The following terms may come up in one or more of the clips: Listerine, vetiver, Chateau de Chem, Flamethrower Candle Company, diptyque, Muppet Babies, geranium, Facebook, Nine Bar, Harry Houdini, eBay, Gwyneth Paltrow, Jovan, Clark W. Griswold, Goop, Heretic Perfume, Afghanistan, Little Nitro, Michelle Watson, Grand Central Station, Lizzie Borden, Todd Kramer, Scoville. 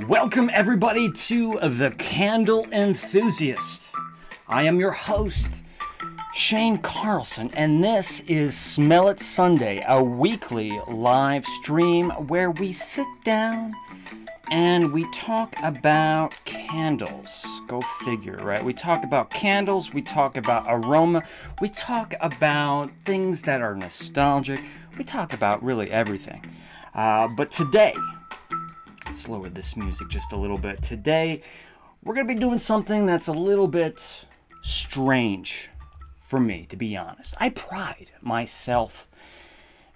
Welcome everybody to The Candle Enthusiast. I am your host, Shane Carlson, and this is Smell It Sunday, a weekly live stream where we sit down and we talk about candles. Go figure, right? We talk about candles, we talk about aroma, we talk about things that are nostalgic, we talk about really everything. But today, let's lower this music just a little bit. Today, we're going to be doing something that's a little bit strange for me, to be honest. I pride myself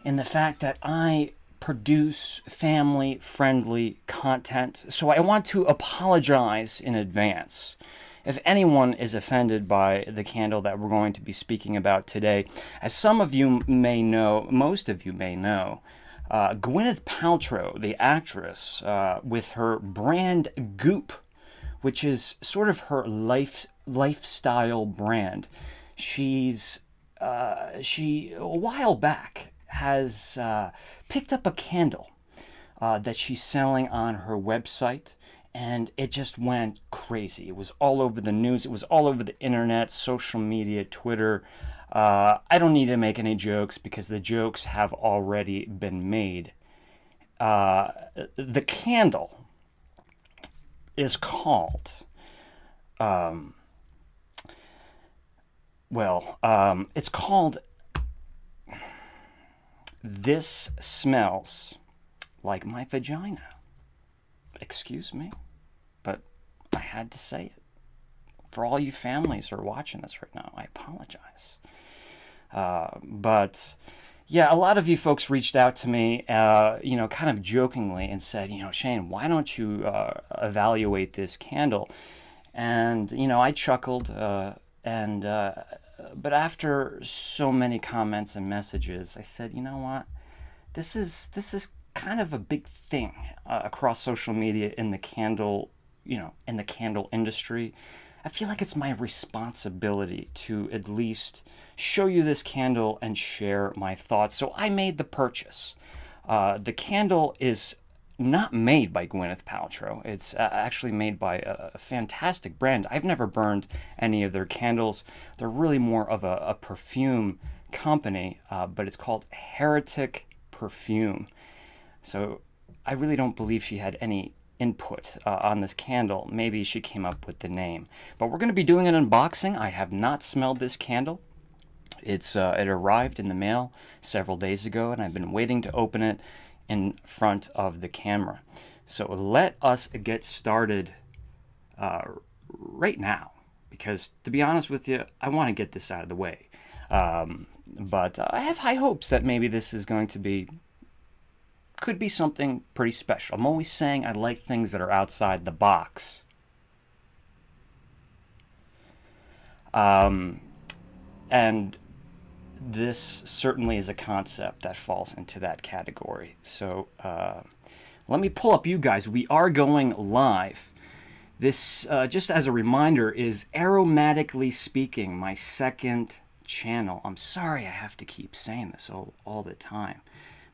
in the fact that I produce family-friendly content, so I want to apologize in advance if anyone is offended by the candle that we're going to be speaking about today. As some of you may know, most of you may know, Gwyneth Paltrow, the actress, with her brand Goop, which is sort of her lifestyle brand, she a while back has picked up a candle that she's selling on her website, and it just went crazy. It was all over the news. It was all over the internet, social media, Twitter. I don't need to make any jokes because the jokes have already been made. The candle is called, it's called This Smells Like My Vagina. Excuse me, but I had to say it. For all you families who are watching this right now, I apologize. But yeah, a lot of you folks reached out to me, you know, kind of jokingly and said, you know, Shane, why don't you evaluate this candle? And, you know, I chuckled. But after so many comments and messages, I said, you know what, this is kind of a big thing across social media in the candle, you know, in the candle industry. I feel like it's my responsibility to at least show you this candle and share my thoughts. So I made the purchase. The candle is not made by Gwyneth Paltrow. It's actually made by a fantastic brand. I've never burned any of their candles. They're really more of a perfume company, but it's called Heretic Perfume. So I really don't believe she had any input on this candle. Maybe she came up with the name. But we're going to be doing an unboxing. I have not smelled this candle. It's it arrived in the mail several days ago, and I've been waiting to open it in front of the camera. So let us get started right now, because to be honest with you, I want to get this out of the way. But I have high hopes that maybe this is going to be, could be something pretty special. I'm always saying I like things that are outside the box. And this certainly is a concept that falls into that category. So let me pull up you guys. We are going live. This, just as a reminder, is Aromatically Speaking, my second channel. I'm sorry I have to keep saying this all the time,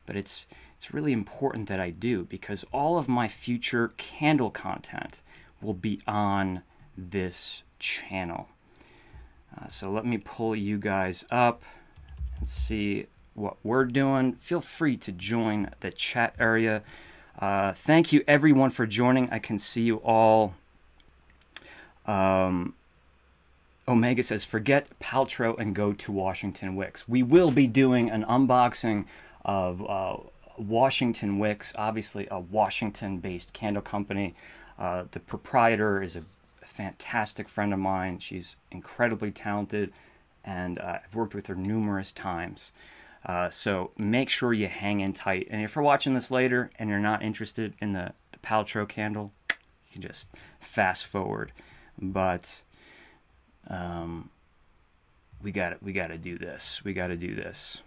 but it's really important that I do, because all of my future candle content will be on this channel. So let me pull you guys up and see what we're doing. Feel free to join the chat area. Thank you everyone for joining. I can see you all. Omega says, forget Paltrow and go to Washington Wicks. We will be doing an unboxing of Washington Wicks, obviously a Washington-based candle company. The proprietor is a fantastic friend of mine. She's incredibly talented, and I've worked with her numerous times. So make sure you hang in tight. And if you're watching this later and you're not interested in the Paltrow candle, you can just fast forward. But we gotta do this. We gotta do this.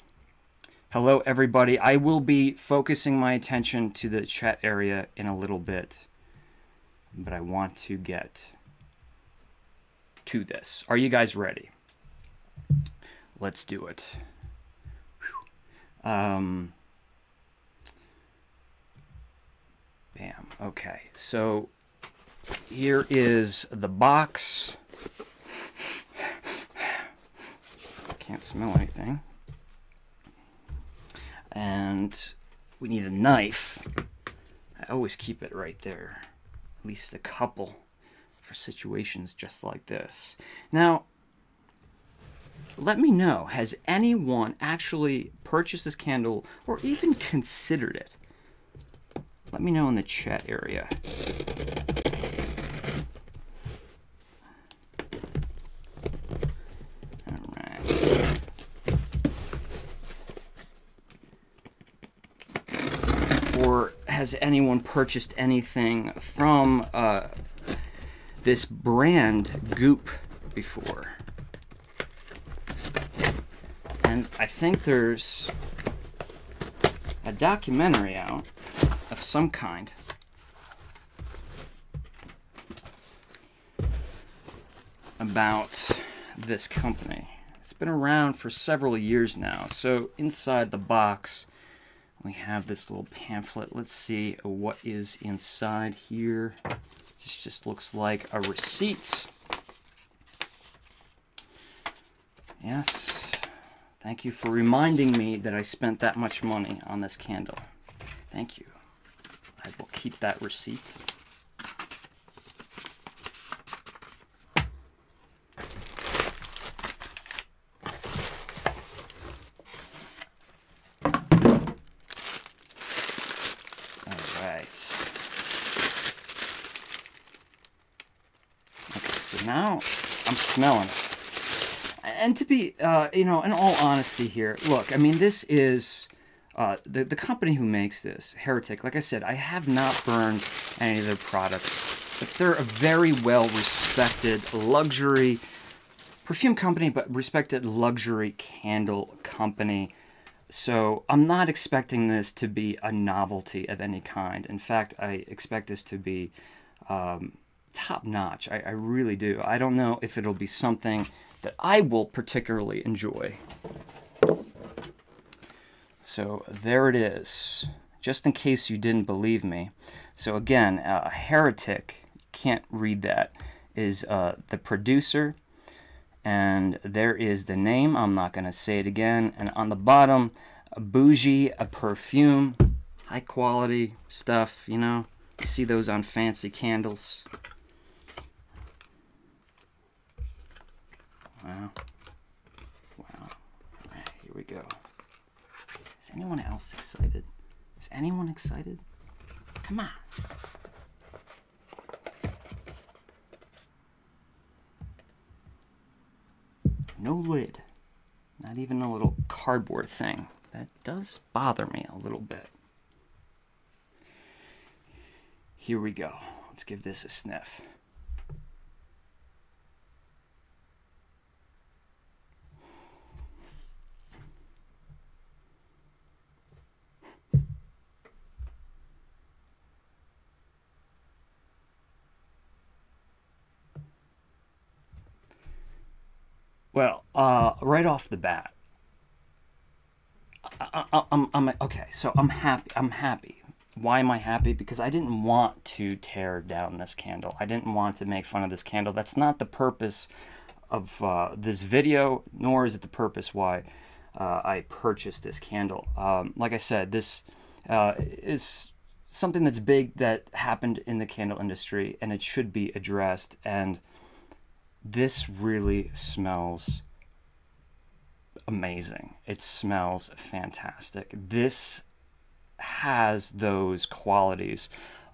Hello, everybody. I will be focusing my attention to the chat area in a little bit, but I want to get to this. Are you guys ready? Let's do it. Bam. Okay, so here is the box. Can't smell anything. And we need a knife. I always keep it right there, at least a couple, for situations just like this. Now, let me know, has anyone actually purchased this candle or even considered it? Let me know in the chat area. All right. Or has anyone purchased anything from this brand Goop before? And I think there's a documentary out of some kind. About this company. It's been around for several years now. So inside the box we have this little pamphlet. Let's see what is inside here. This just looks like a receipt. Yes. Thank you for reminding me that I spent that much money on this candle. Thank you. I will keep that receipt. All right. Okay, so now I'm smelling. And to be, you know, in all honesty here, look, I mean, this is... the company who makes this, Heretic, like I said, I have not burned any of their products, but they're a very well-respected luxury perfume company, but respected luxury candle company. So I'm not expecting this to be a novelty of any kind. In fact, I expect this to be top-notch. I really do. I don't know if it'll be something that I will particularly enjoy. So there it is, just in case you didn't believe me. So again, Heretic, can't read that, is the producer. And there is the name, I'm not going to say it again. And on the bottom, a bougie, a perfume, high quality stuff, you know. You see those on fancy candles. Wow. Wow. All right, here we go. Is anyone else excited? Is anyone excited? Come on. No lid. Not even a little cardboard thing. That does bother me a little bit. Here we go. Let's give this a sniff. Well, right off the bat, okay, so I'm happy. I'm happy. Why am I happy? Because I didn't want to tear down this candle. I didn't want to make fun of this candle. That's not the purpose of this video, nor is it the purpose why I purchased this candle. Like I said, this is something that's big that happened in the candle industry, and it should be addressed. And this really smells amazing. It smells fantastic. This has those qualities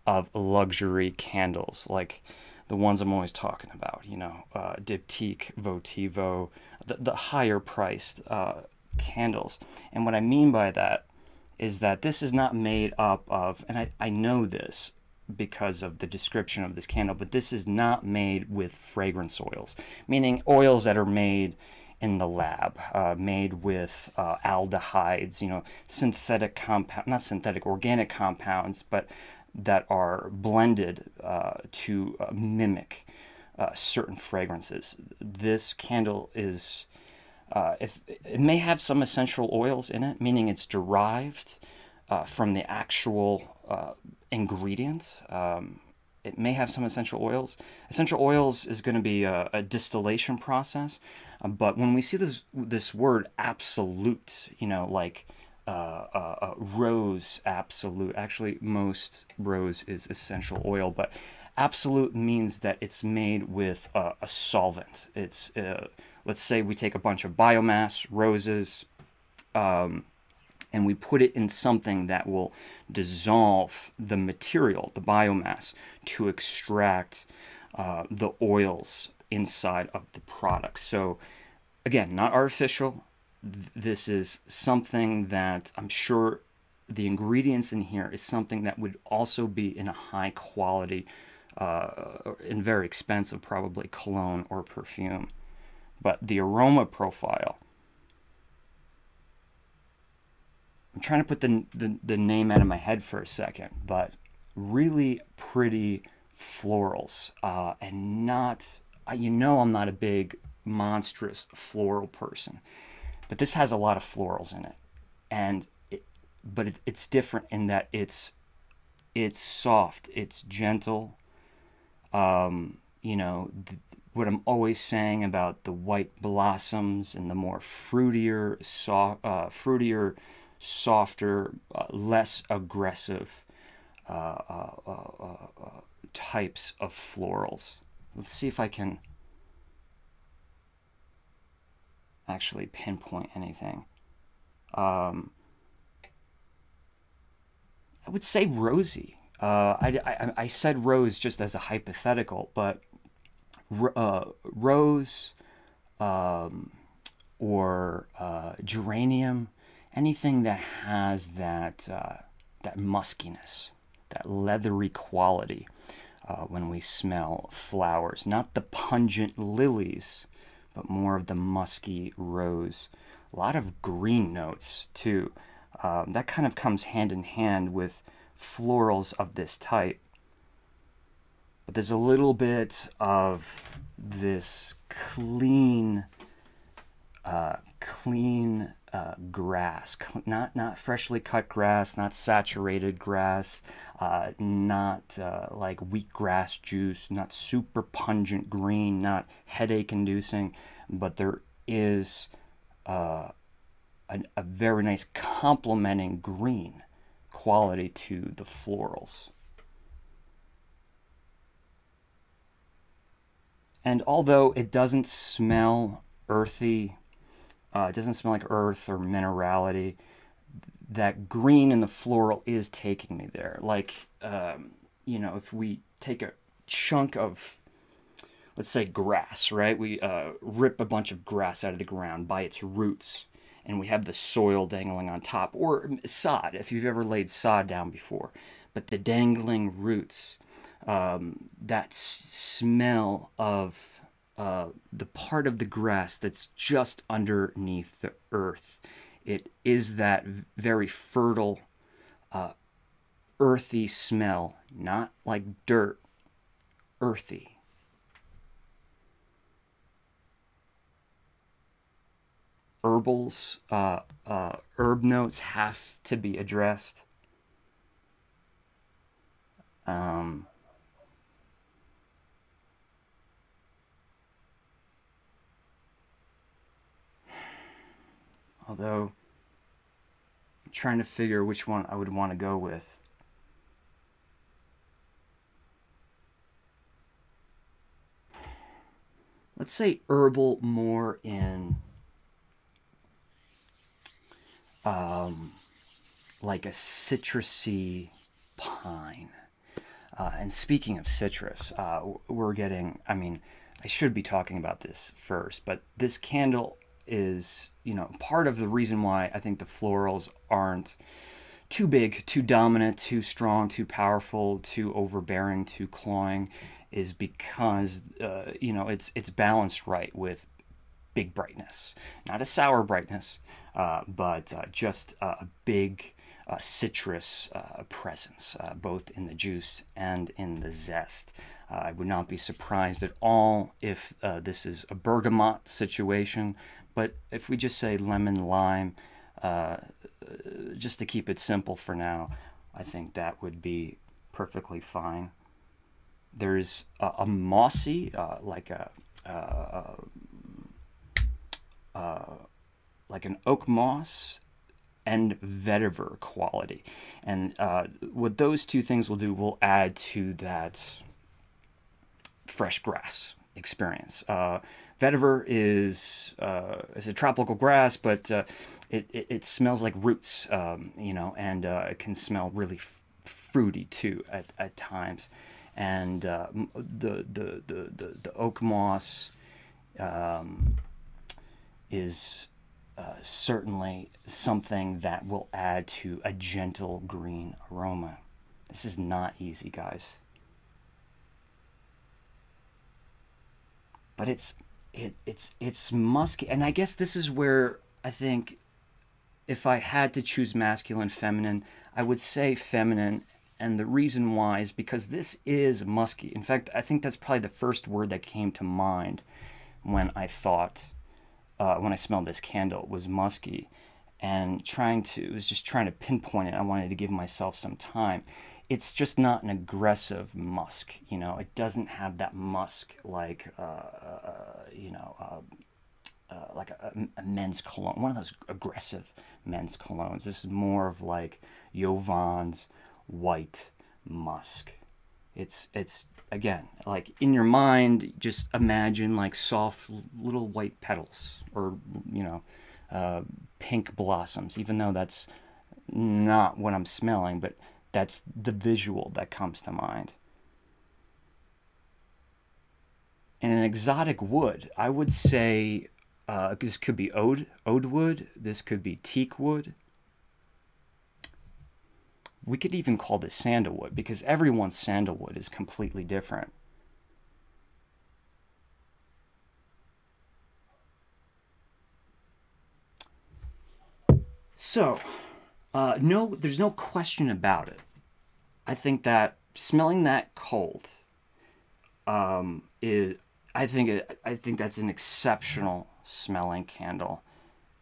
of luxury candles, like the ones I'm always talking about, you know, diptyque, votivo, the higher priced candles. And what I mean by that is that this is not made up of, and I know this, because of the description of this candle, but this is not made with fragrance oils, meaning oils that are made in the lab, made with aldehydes, you know, synthetic compound, not synthetic, organic compounds, but that are blended to mimic certain fragrances. This candle is, if it may have some essential oils in it, meaning it's derived from the actual ingredient. It may have some essential oils. Essential oils is going to be a distillation process, but when we see this word absolute, you know, like rose absolute. Actually, most rose is essential oil, but absolute means that it's made with a solvent. It's let's say we take a bunch of biomass, roses, and we put it in something that will dissolve the material, the biomass, to extract the oils inside of the product. So again, not artificial. This is something that I'm sure the ingredients in here is something that would also be in a high quality and very expensive, probably cologne or perfume. But the aroma profile, I'm trying to put the name out of my head for a second, but really pretty florals, and not, you know, I'm not a big monstrous floral person, but this has a lot of florals in it, and it's different in that it's soft, it's gentle. You know, what I'm always saying about the white blossoms and the more fruitier, softer, less aggressive types of florals. Let's see if I can actually pinpoint anything. I would say rosy. I said rose just as a hypothetical, but rose or geranium. Anything that has that that muskiness, that leathery quality when we smell flowers. Not the pungent lilies, but more of the musky rose. A lot of green notes too. That kind of comes hand in hand with florals of this type. But there's a little bit of this clean, grass, not freshly cut grass, not saturated grass, not like wheatgrass juice, not super pungent green, not headache inducing, but there is a very nice complementing green quality to the florals. And although it doesn't smell earthy, it doesn't smell like earth or minerality, that green in the floral is taking me there. Like, you know, if we take a chunk of, let's say, grass, right? We rip a bunch of grass out of the ground by its roots, and we have the soil dangling on top, or sod, if you've ever laid sod down before. But the dangling roots, that smell of the part of the grass that's just underneath the earth. It is that very fertile, earthy smell, not like dirt, earthy. Herbals, herb notes have to be addressed. Although, I'm trying to figure which one I would want to go with. Let's say herbal more in, like a citrusy pine. And speaking of citrus, we're getting, I mean, I should be talking about this first, but this candle is, you know, part of the reason why I think the florals aren't too big, too dominant, too strong, too powerful, too overbearing, too clawing, is because you know, it's balanced right with big brightness, not a sour brightness, but just a big citrus presence, both in the juice and in the zest. I would not be surprised at all if this is a bergamot situation, but if we just say lemon lime, just to keep it simple for now, I think that would be perfectly fine. There's a mossy, like an oak moss and vetiver quality, and what those two things will do will add to that fresh grass experience. Vetiver is a tropical grass, but it smells like roots, you know, and it can smell really fruity too at times. And the oak moss is certainly something that will add to a gentle green aroma. This is not easy, guys, but it's musky. And I guess this is where I think if I had to choose masculine, feminine, I would say feminine. And the reason why is because this is musky. In fact, I think that's probably the first word that came to mind when I thought, when I smelled this candle, was musky. And was just trying to pinpoint it. I wanted to give myself some time. It's just not an aggressive musk, you know. It doesn't have that musk like, you know, like a men's cologne, one of those aggressive men's colognes. This is more of like Jovan's white musk. It's again, like in your mind, just imagine like soft little white petals, or, you know, pink blossoms, even though that's not what I'm smelling, but that's the visual that comes to mind. And an exotic wood, I would say this could be ode wood, this could be teak wood. We could even call this sandalwood, because everyone's sandalwood is completely different. So, no, there's no question about it. I think that smelling that cold is, I think that's an exceptional smelling candle.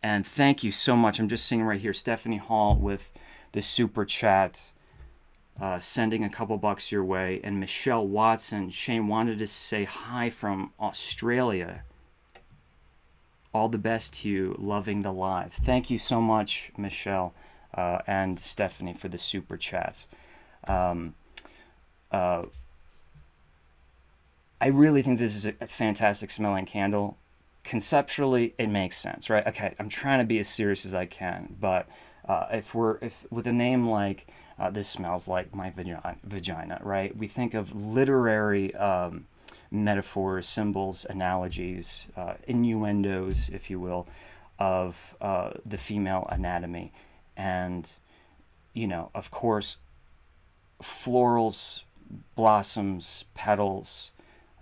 And thank you so much. I'm just seeing right here, Stephanie Hall with the super chat, sending a couple bucks your way. And Michelle Watson, Shane wanted to say hi from Australia. All the best to you, loving the live. Thank you so much, Michelle and Stephanie, for the super chats. I really think this is a fantastic smelling candle. Conceptually, it makes sense, right? Okay, I'm trying to be as serious as I can, but if with a name like this smells like my vagina, right? We think of literary metaphors, symbols, analogies, innuendos, if you will, of the female anatomy. And, you know, of course, florals, blossoms, petals,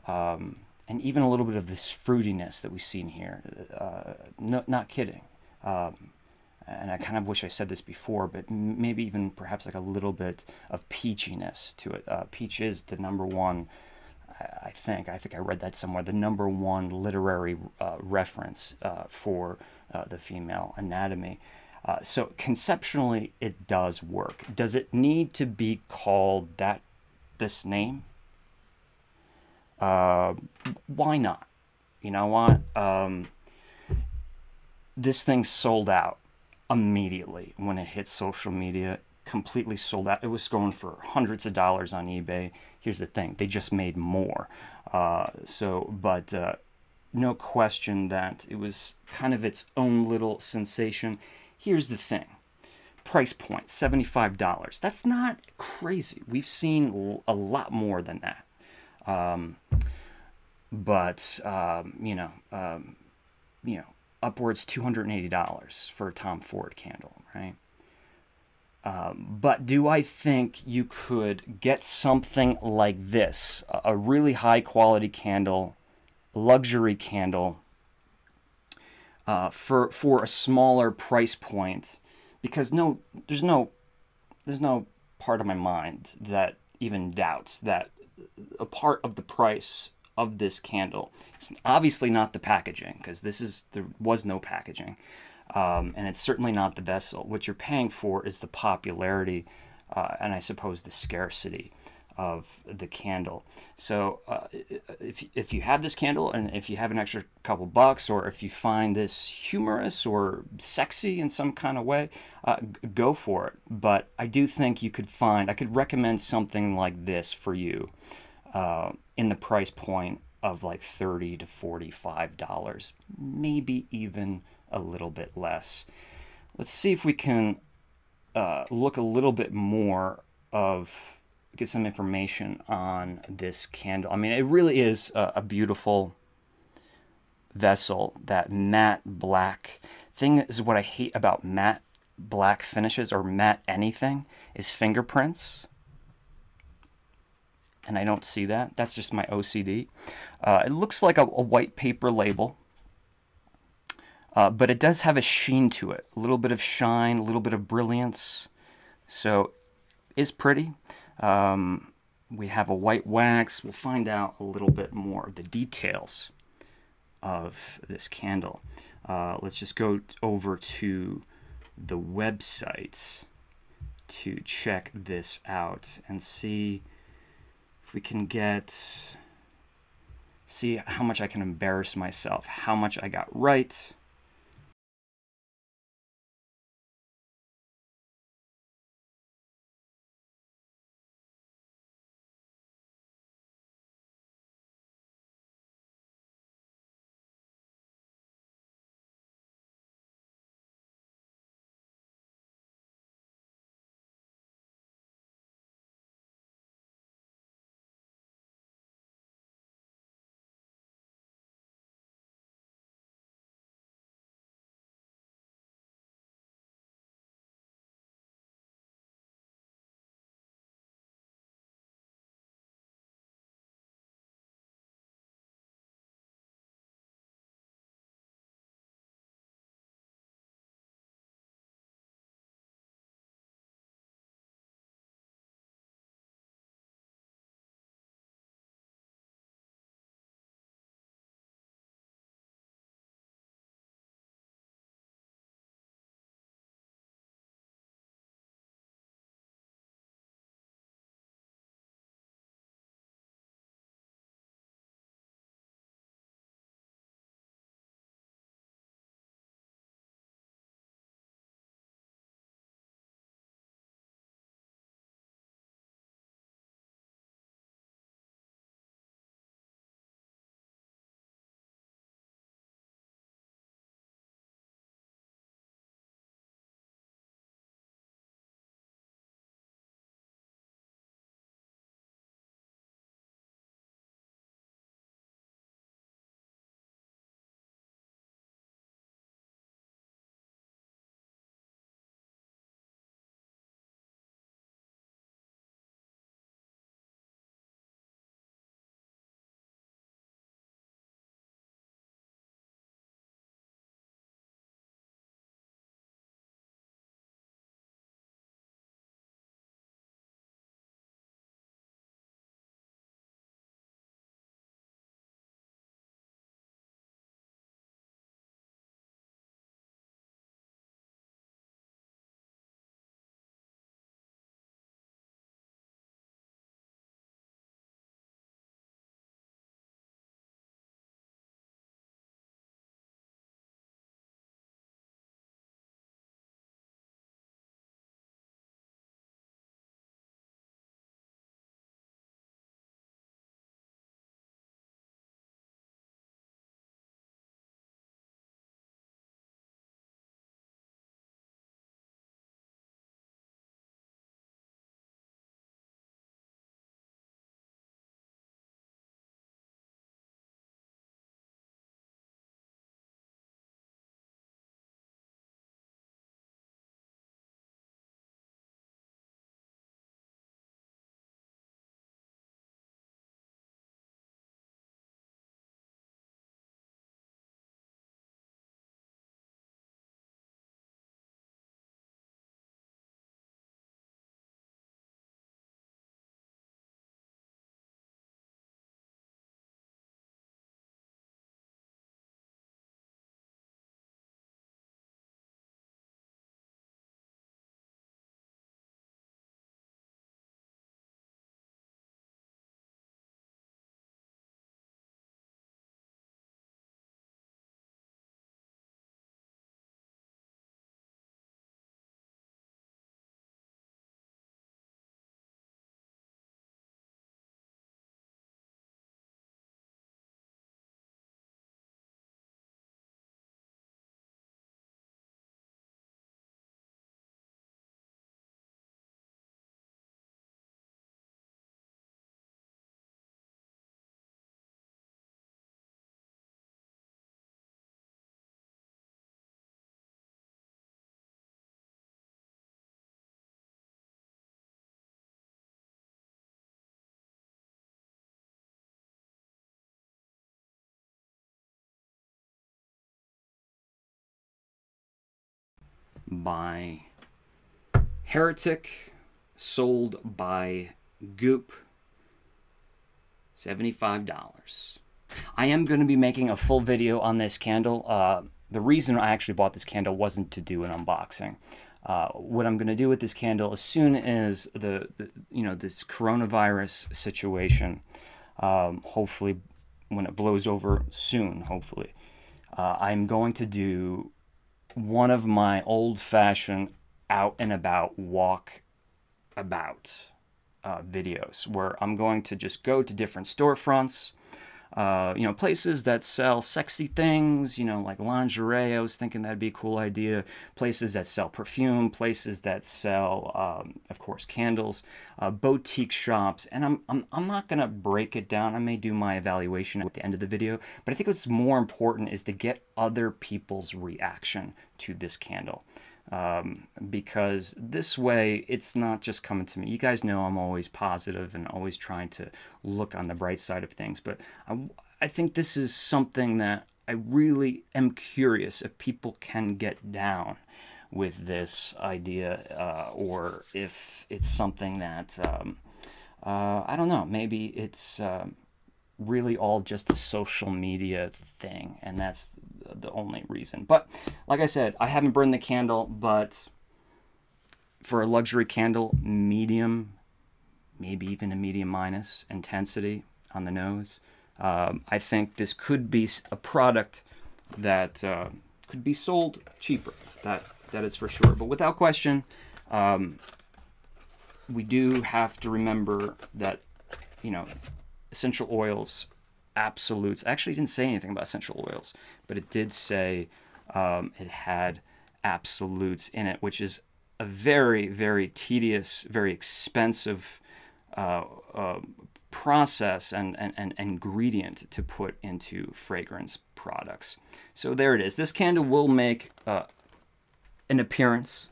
and even a little bit of this fruitiness that we see in here. No, not kidding. And I kind of wish I said this before, but maybe even perhaps like a little bit of peachiness to it. Peach is the number one, I think I read that somewhere, the number one literary reference for the female anatomy. So conceptually, it does work. Does it need to be called this name? Why not? You know what? This thing sold out immediately when it hit social media. Completely sold out. It was going for hundreds of dollars on eBay. Here's the thing, they just made more. But no question that it was kind of its own little sensation. Here's the thing, price point, $75. That's not crazy. We've seen a lot more than that. But upwards $280 for a Tom Ford candle, right? But do I think you could get something like this, a really high quality candle, luxury candle, for a smaller price point? Because there's no part of my mind that even doubts that a part of the price of this candle, it's obviously not the packaging, because there was no packaging, And it's certainly not the vessel. What you're paying for is the popularity and I suppose the scarcity of the candle. So if you have this candle and if you have an extra couple bucks, or if you find this humorous or sexy in some kind of way, go for it. But I do think you could find, I could recommend something like this for you in the price point of like $30 to $45, maybe even a little bit less. Let's see if we can look a little bit more of, get some information on this candle. I mean, it really is a beautiful vessel. That matte black thing is what I hate about matte black finishes, or matte anything, is fingerprints. And I don't see that. That's just my OCD. It looks like a white paper label. But it does have a sheen to it, a little bit of shine, a little bit of brilliance. So it's pretty. We have a white wax. We'll find out a little bit more of the details of this candle. Let's just go over to the website to check this out and see if we can get, see how much I can embarrass myself, how much I got right. by Heretic, sold by Goop, $75. I am going to be making a full video on this candle. The reason I actually bought this candle wasn't to do an unboxing. What I'm going to do with this candle, as soon as the you know, this coronavirus situation, hopefully when it blows over soon, hopefully, I'm going to do one of my old-fashioned out and about walk about videos where I'm going to just go to different storefronts, you know, places that sell sexy things, you know, like lingerie. I was thinking that'd be a cool idea. Places that sell perfume, places that sell, of course, candles, boutique shops. And I'm not gonna break it down. I may do my evaluation at the end of the video, but I think what's more important is to get other people's reaction to this candle. Because this way it's not just coming to me. You guys know I'm always positive and always trying to look on the bright side of things, but I think this is something that I really am curious if people can get down with this idea, or if it's something that, I don't know, maybe it's, really all just a social media thing, and that's the only reason. But like I said, I haven't burned the candle, but for a luxury candle, medium, maybe even a medium minus intensity on the nose, I think this could be a product that could be sold cheaper. That is for sure. But without question, we do have to remember that, you know, essential oils, absolutes. Actually, it didn't say anything about essential oils, but it did say it had absolutes in it, which is a very, very tedious, very expensive process and ingredient to put into fragrance products. So there it is. This candle will make an appearance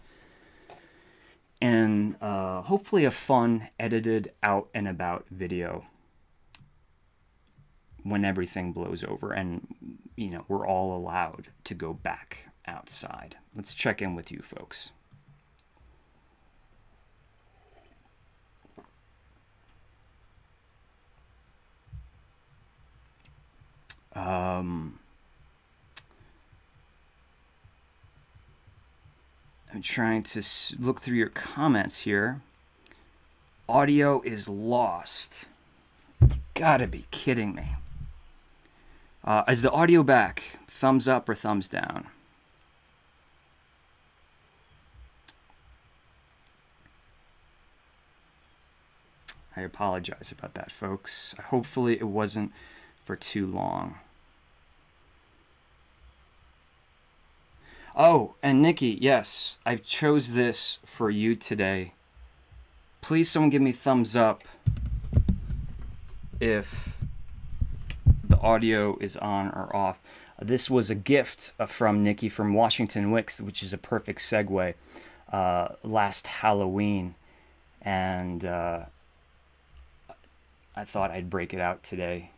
in hopefully a fun, edited, out and about video when everything blows over and, you know, we're all allowed to go back outside. Let's check in with you folks. I'm trying to look through your comments here. Audio is lost. You gotta be kidding me. Is the audio back? Thumbs up or thumbs down? I apologize about that, folks. Hopefully it wasn't for too long. Oh, and Nikki, yes, I chose this for you today. Please, someone give me thumbs up if audio is on or off. This was a gift from Nikki from Washington Wicks, which is a perfect segue, last Halloween, and I thought I'd break it out today.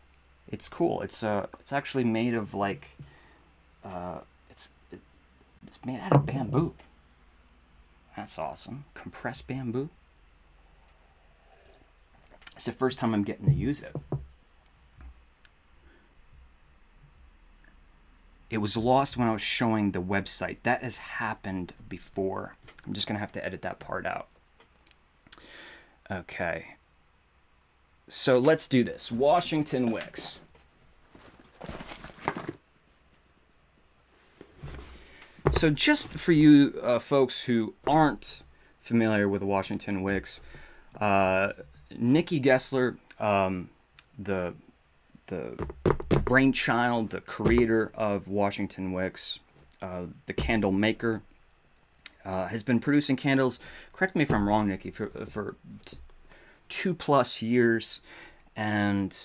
It's cool. It's actually made of like it's made out of bamboo. That's awesome. Compressed bamboo. It's the first time I'm getting to use it. It was lost when I was showing the website. That has happened before. I'm just going to have to edit that part out. Okay. So let's do this. Washington Wicks. So just for you folks who aren't familiar with Washington Wicks, Nikki Gessler, the brainchild, the creator of Washington Wicks, the candle maker, has been producing candles, correct me if I'm wrong, Nikki, for 2+ years. And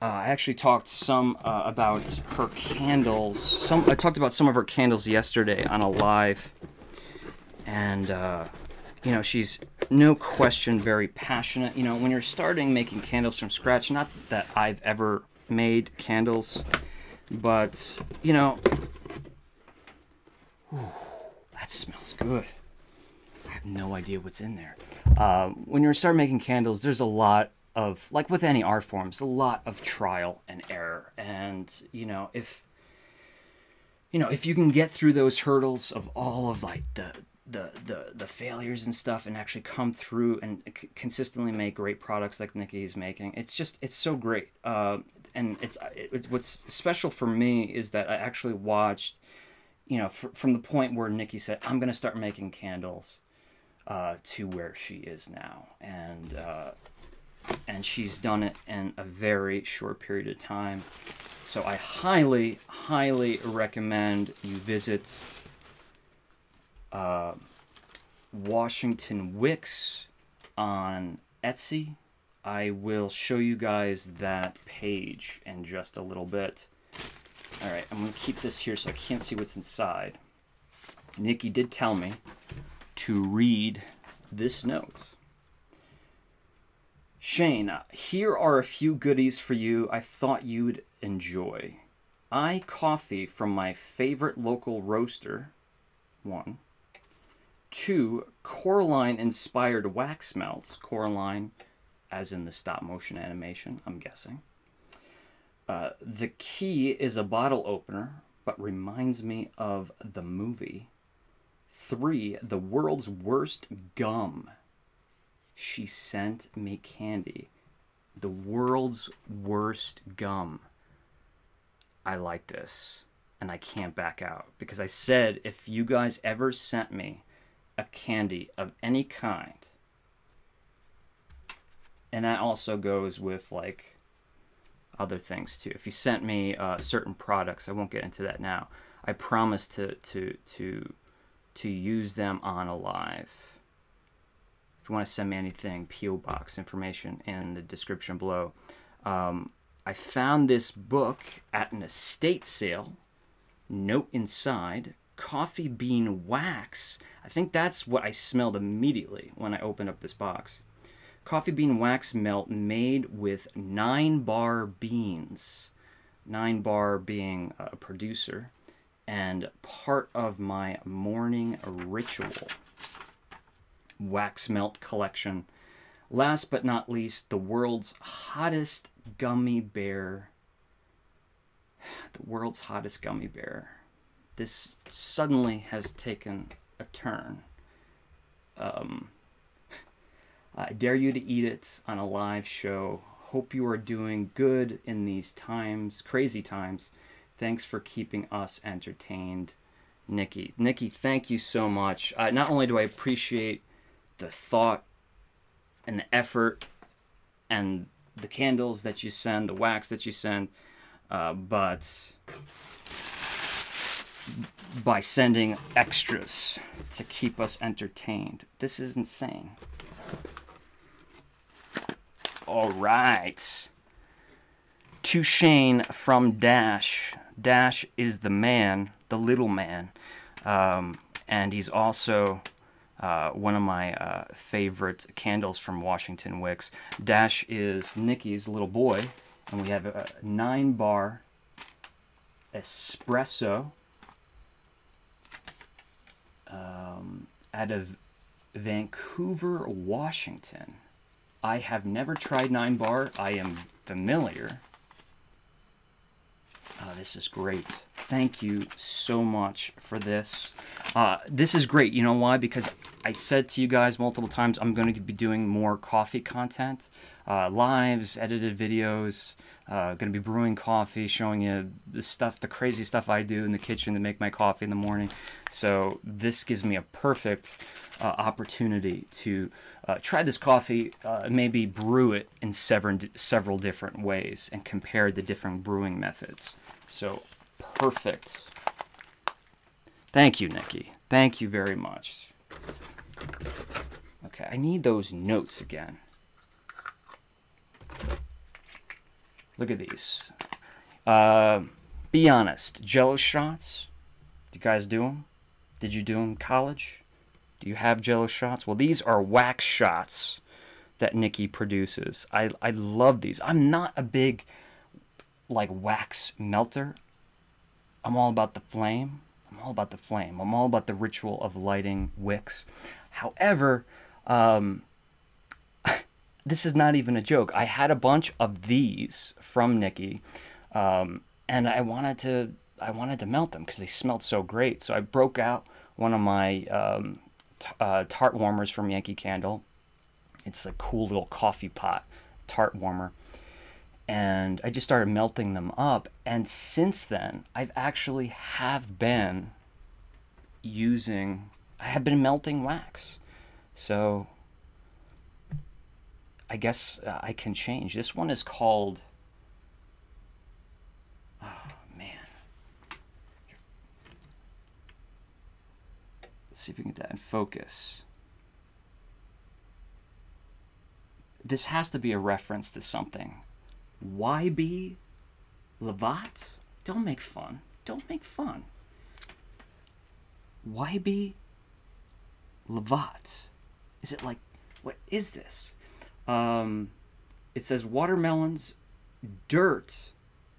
I actually talked about her candles. I talked about some of her candles yesterday on a live. And, you know, she's no question very passionate. You know, when you're starting making candles from scratch, not that I've ever made candles, but you know, ooh, that smells good. I have no idea what's in there. When you start making candles, there's a lot of, like with any art forms, a lot of trial and error. And, you know, if you can get through those hurdles of all of like the failures and stuff, and actually come through and consistently make great products like Nikki is making, it's just, it's so great. And it's what's special for me is that I actually watched, you know, from the point where Nikki said, I'm going to start making candles, to where she is now. And she's done it in a very short period of time. So I highly, highly recommend you visit Washington Wicks on Etsy. I will show you guys that page in just a little bit. All right, I'm gonna keep this here so I can't see what's inside. Nikki did tell me to read this note. Shane, here are a few goodies for you I thought you'd enjoy. Coffee from my favorite local roaster, 1. 2, Coraline-inspired wax melts. Coraline, as in the stop-motion animation, I'm guessing. The key is a bottle opener, but reminds me of the movie. 3, the world's worst gum. She sent me candy. The world's worst gum. I like this, and I can't back out, because I said if you guys ever sent me a candy of any kind, and that also goes with like other things too. If you sent me certain products, I won't get into that now. I promise to use them on a live. If you want to send me anything, PO box information in the description below. I found this book at an estate sale. Note inside, coffee bean wax. I think that's what I smelled immediately when I opened up this box. Coffee bean wax melt made with 9 Bar beans. 9 Bar being a producer and part of my morning ritual. Wax melt collection. Last but not least, the world's hottest gummy bear. The world's hottest gummy bear. This suddenly has taken a turn. I dare you to eat it on a live show. Hope you are doing good in these times, crazy times. Thanks for keeping us entertained, Nikki. Nikki, thank you so much. Not only do I appreciate the thought and the effort and the candles that you send, the wax that you send, but by sending extras to keep us entertained. This is insane. All right. To Shane from Dash. Dash is the man, the little man. And he's also one of my favorite candles from Washington Wicks. Dash is Nikki's little boy. And we have a 9 Bar espresso out of Vancouver, Washington. I have never tried 9 Bar. I am familiar. This is great. Thank you so much for this. This is great. You know why? Because I said to you guys multiple times, I'm going to be doing more coffee content, lives, edited videos, going to be brewing coffee, showing you the stuff, the crazy stuff I do in the kitchen to make my coffee in the morning. So this gives me a perfect opportunity to try this coffee, maybe brew it in several different ways and compare the different brewing methods. So perfect. Thank you, Nikki. Thank you very much. Okay, I need those notes again. Look at these. Be honest. Jello shots. Do you guys do them? Did you do them in college? Do you have Jello shots? Well, these are wax shots that Nikki produces. I love these. I'm not a big like wax melter. I'm all about the flame. I'm all about the flame. I'm all about the ritual of lighting wicks. However, this is not even a joke. I had a bunch of these from Nikki, and I wanted to melt them because they smelled so great. So I broke out one of my tart warmers from Yankee Candle. It's a cool little coffee pot tart warmer. And I just started melting them up. And since then, I've actually have been melting wax. So I guess I can change. This one is called, oh man. Let's see if we can get that in focus. This has to be a reference to something. YB Lavat? Don't make fun. Don't make fun. YB Lavat. Is it like, what is this? It says watermelons, dirt,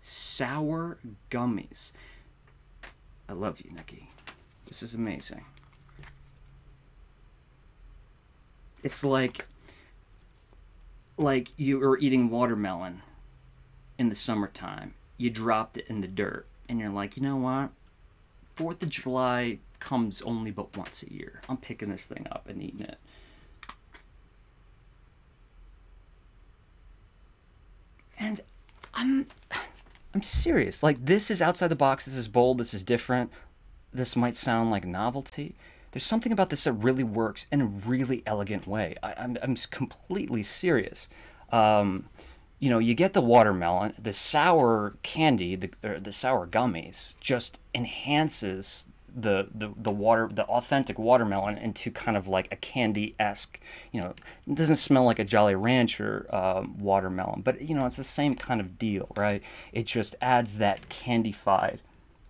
sour gummies. I love you, Nikki. This is amazing. It's like you were eating watermelon in the summertime, you dropped it in the dirt, and you're like, you know what? 4th of July comes only but once a year. I'm picking this thing up and eating it. And I'm serious. Like, this is outside the box. This is bold. This is different. This might sound like novelty. There's something about this that really works in a really elegant way. I'm completely serious. You know, you get the watermelon, the sour candy, or the sour gummies just enhances the authentic watermelon into kind of like a candy-esque, you know, it doesn't smell like a Jolly Rancher watermelon, but you know, it's the same kind of deal, right? It just adds that candified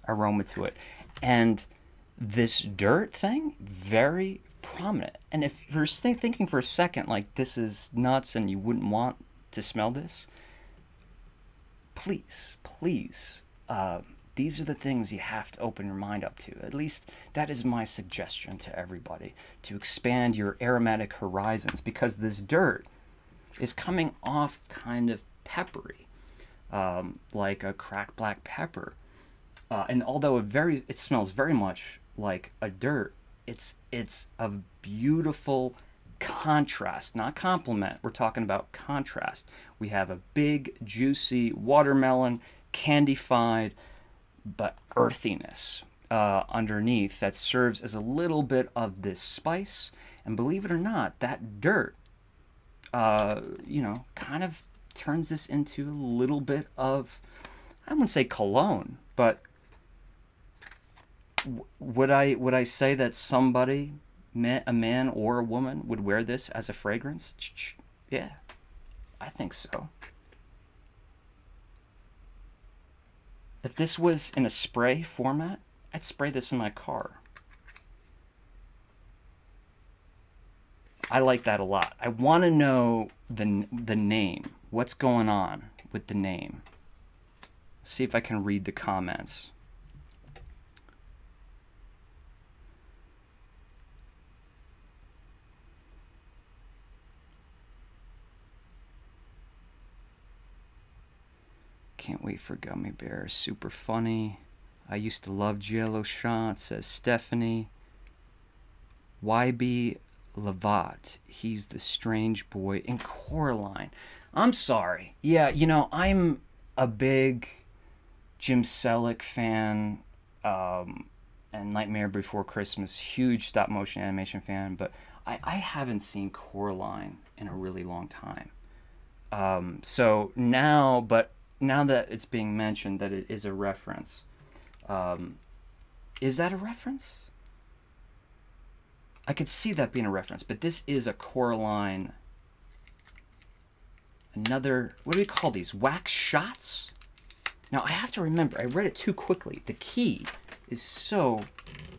aroma to it. And this dirt thing, very prominent. And if you're thinking for a second, like, this is nuts and you wouldn't want to smell this, please, please, these are the things you have to open your mind up to. At least that is my suggestion to everybody, to expand your aromatic horizons, because this dirt is coming off kind of peppery, like a cracked black pepper. And although it smells very much like a dirt, it's a beautiful contrast, not compliment. We're talking about contrast. We have a big, juicy watermelon, candified, but earthiness underneath that serves as a little bit of this spice. And believe it or not, that dirt, you know, kind of turns this into a little bit of, I wouldn't say cologne, but would I say that somebody, a man or a woman, would wear this as a fragrance? Yeah, I think so. If this was in a spray format, I'd spray this in my car. I like that a lot. I want to know the name. What's going on with the name? See if I can read the comments. Can't wait for gummy bears. Super funny. I used to love Jello shots, says Stephanie. YB Lavat. He's the strange boy in Coraline. I'm sorry. Yeah, you know, I'm a big Jim Selleck fan, and Nightmare Before Christmas, huge stop motion animation fan, but I haven't seen Coraline in a really long time. So now, but now that it's being mentioned that it is a reference, is that a reference? I could see that being a reference, but this is a Coraline, another, what do we call these? Wax shots? Now, I have to remember, I read it too quickly. The key is so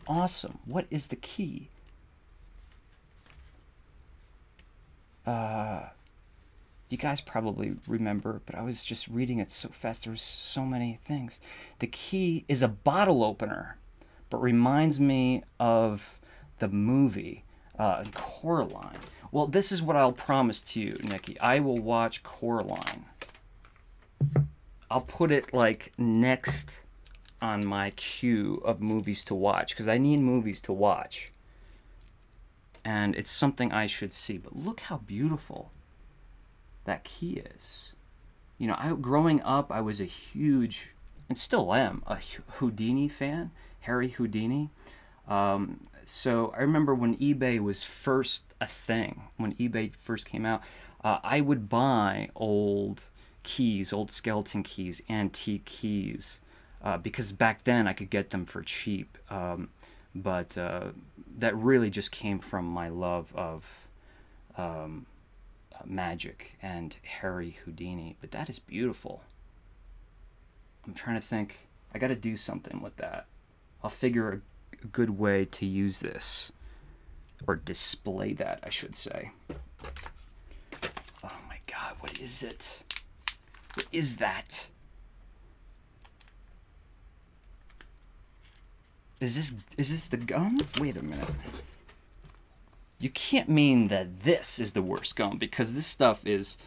awesome. What is the key? You guys probably remember, but I was just reading it so fast. There were so many things. The key is a bottle opener, but reminds me of the movie Coraline. Well, this is what I'll promise to you, Nikki. I will watch Coraline. I'll put it like next on my queue of movies to watch because I need movies to watch. And it's something I should see. But look how beautiful that key is. You know, growing up, I was a huge, and still am, a Houdini fan, Harry Houdini. So I remember when eBay was first a thing, when eBay first came out, I would buy old keys, old skeleton keys, antique keys, because back then I could get them for cheap. But that really just came from my love of magic and Harry Houdini. But that is beautiful. I'm trying to think. I got to do something with that. I'll figure a good way to use this or display that, I should say. Oh my God, what is it? What is that? Is this the gum? Wait a minute. You can't mean that this is the worst gum, because this stuff is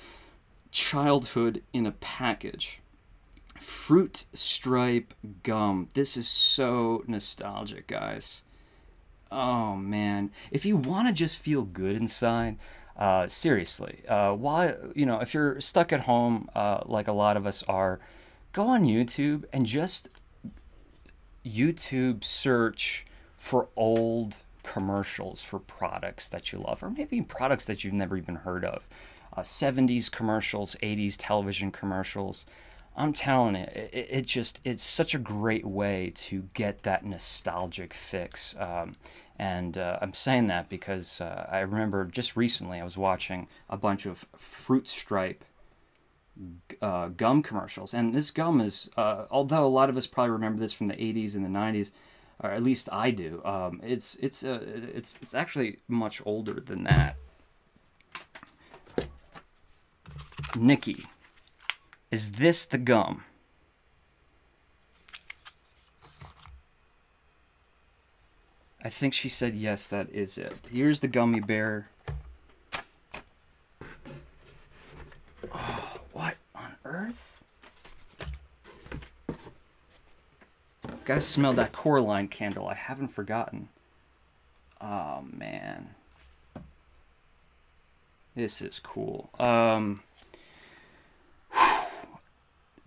childhood in a package. Fruit stripe gum. This is so nostalgic, guys. Oh man, if you want to just feel good inside, seriously, why, you know, if you're stuck at home like a lot of us are, go on YouTube and just YouTube search for old commercials for products that you love, or maybe products that you've never even heard of. 70s commercials, 80s television commercials. I'm telling you, it's such a great way to get that nostalgic fix. And I'm saying that because I remember just recently I was watching a bunch of fruit stripe gum commercials, and this gum is, although a lot of us probably remember this from the 80s and the 90s, or at least I do, it's actually much older than that. Nikki, is this the gum? I think she said yes, that is it. Here's the gummy bear. Oh, what on earth? Gotta smell that Coraline candle. I haven't forgotten. Oh, man. This is cool.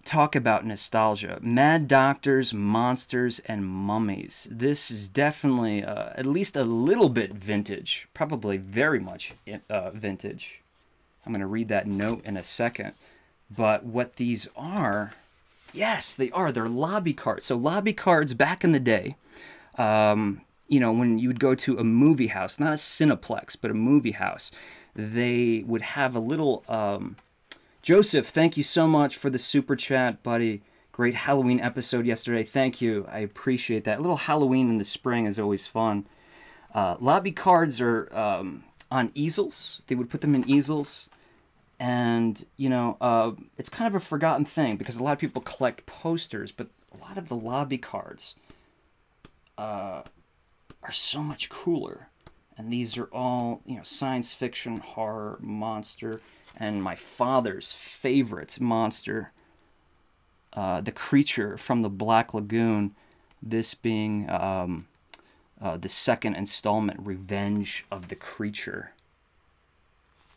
Talk about nostalgia. Mad doctors, monsters, and mummies. This is definitely at least a little bit vintage. Probably very much vintage. I'm going to read that note in a second. But what these are, yes, they are. They're lobby cards. So lobby cards back in the day, you know, when you would go to a movie house, not a Cineplex, but a movie house, they would have a little... Joseph, thank you so much for the super chat, buddy. Great Halloween episode yesterday. Thank you. I appreciate that. A little Halloween in the spring is always fun. Lobby cards are on easels. They would put them in easels. And, you know, it's kind of a forgotten thing because a lot of people collect posters, but a lot of the lobby cards are so much cooler. And these are all, you know, science fiction, horror, monster, and my father's favorite monster, the creature from the Black Lagoon, this being the second installment, Revenge of the Creature.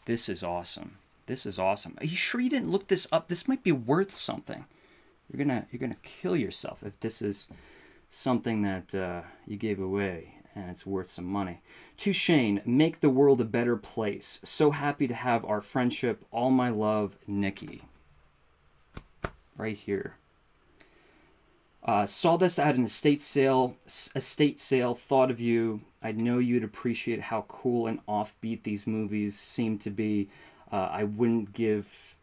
This is awesome. This is awesome. Are you sure you didn't look this up? This might be worth something. You're gonna kill yourself if this is something that you gave away. And it's worth some money. To Shane, make the world a better place. So happy to have our friendship. All my love, Nikki. Right here. Saw this at an estate sale. Thought of you. I know you'd appreciate how cool and offbeat these movies seem to be. I wouldn't give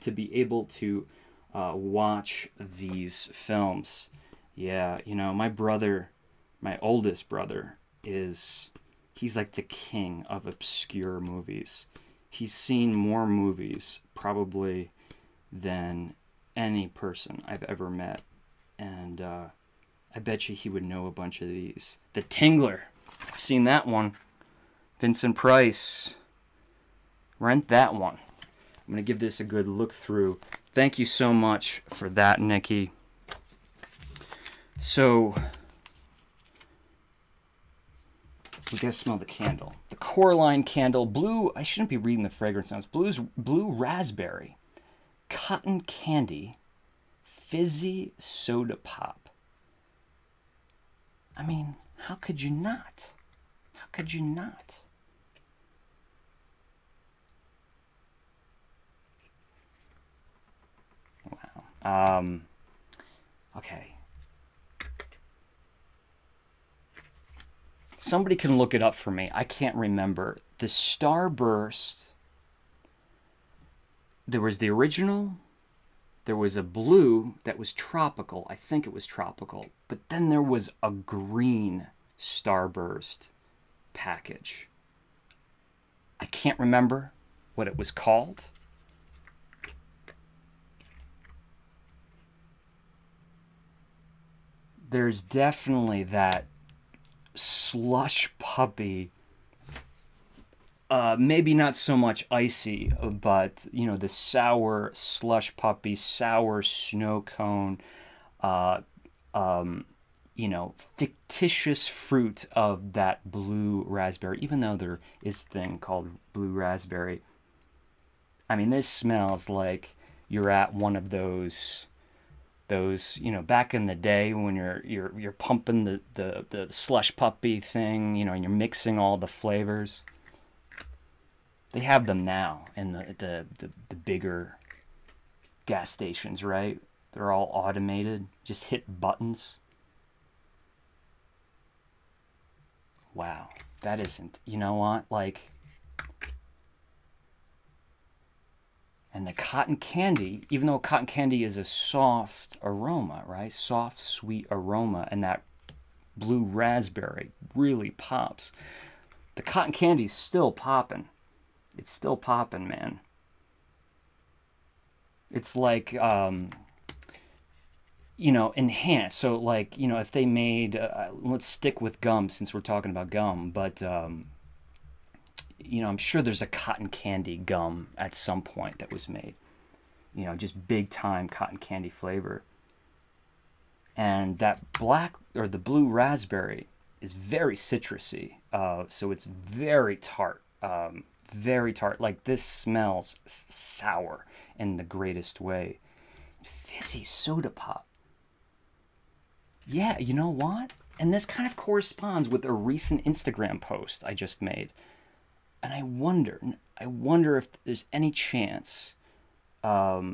to be able to watch these films. Yeah, you know, my brother, my oldest brother, he's like the king of obscure movies. He's seen more movies probably than any person I've ever met and I bet you he would know a bunch of these. The Tingler. I've seen that one. Vincent Price. Rent that one. I'm going to give this a good look through. Thank you so much for that, Nikki. So, we gotta smell the candle. The Coraline candle. Blue, I shouldn't be reading the fragrance notes. Blue raspberry. Cotton candy. Fizzy soda pop. I mean, how could you not? How could you not? Wow. Okay. Somebody can look it up for me. I can't remember. The Starburst. There was the original. There was a blue that was tropical. I think it was tropical. But then there was a green Starburst package. I can't remember what it was called. There's definitely that slush puppy, maybe not so much icy, but you know, the sour slush puppy, sour snow cone, you know, fictitious fruit of that blue raspberry, even though there is a thing called blue raspberry. I mean, this smells like you're at one of those you know, back in the day when you're pumping the slush puppy thing, you know, and you're mixing all the flavors. They have them now in the bigger gas stations, right? They're all automated. Just hit buttons. Wow, that isn't, you know what, like. And the cotton candy, even though cotton candy is a soft aroma, right? Soft, sweet aroma, and that blue raspberry really pops. The cotton candy's still popping. It's still popping, man. It's like, you know, enhanced. So, like, you know, if they made, let's stick with gum since we're talking about gum, but... you know, I'm sure there's a cotton candy gum at some point that was made. You know, just big time cotton candy flavor. And that black, or the blue raspberry, is very citrusy. So it's very tart. Very tart. Like, this smells sour in the greatest way. Fizzy soda pop. Yeah, you know what? And this kind of corresponds with a recent Instagram post I just made. And I wonder if there's any chance, that's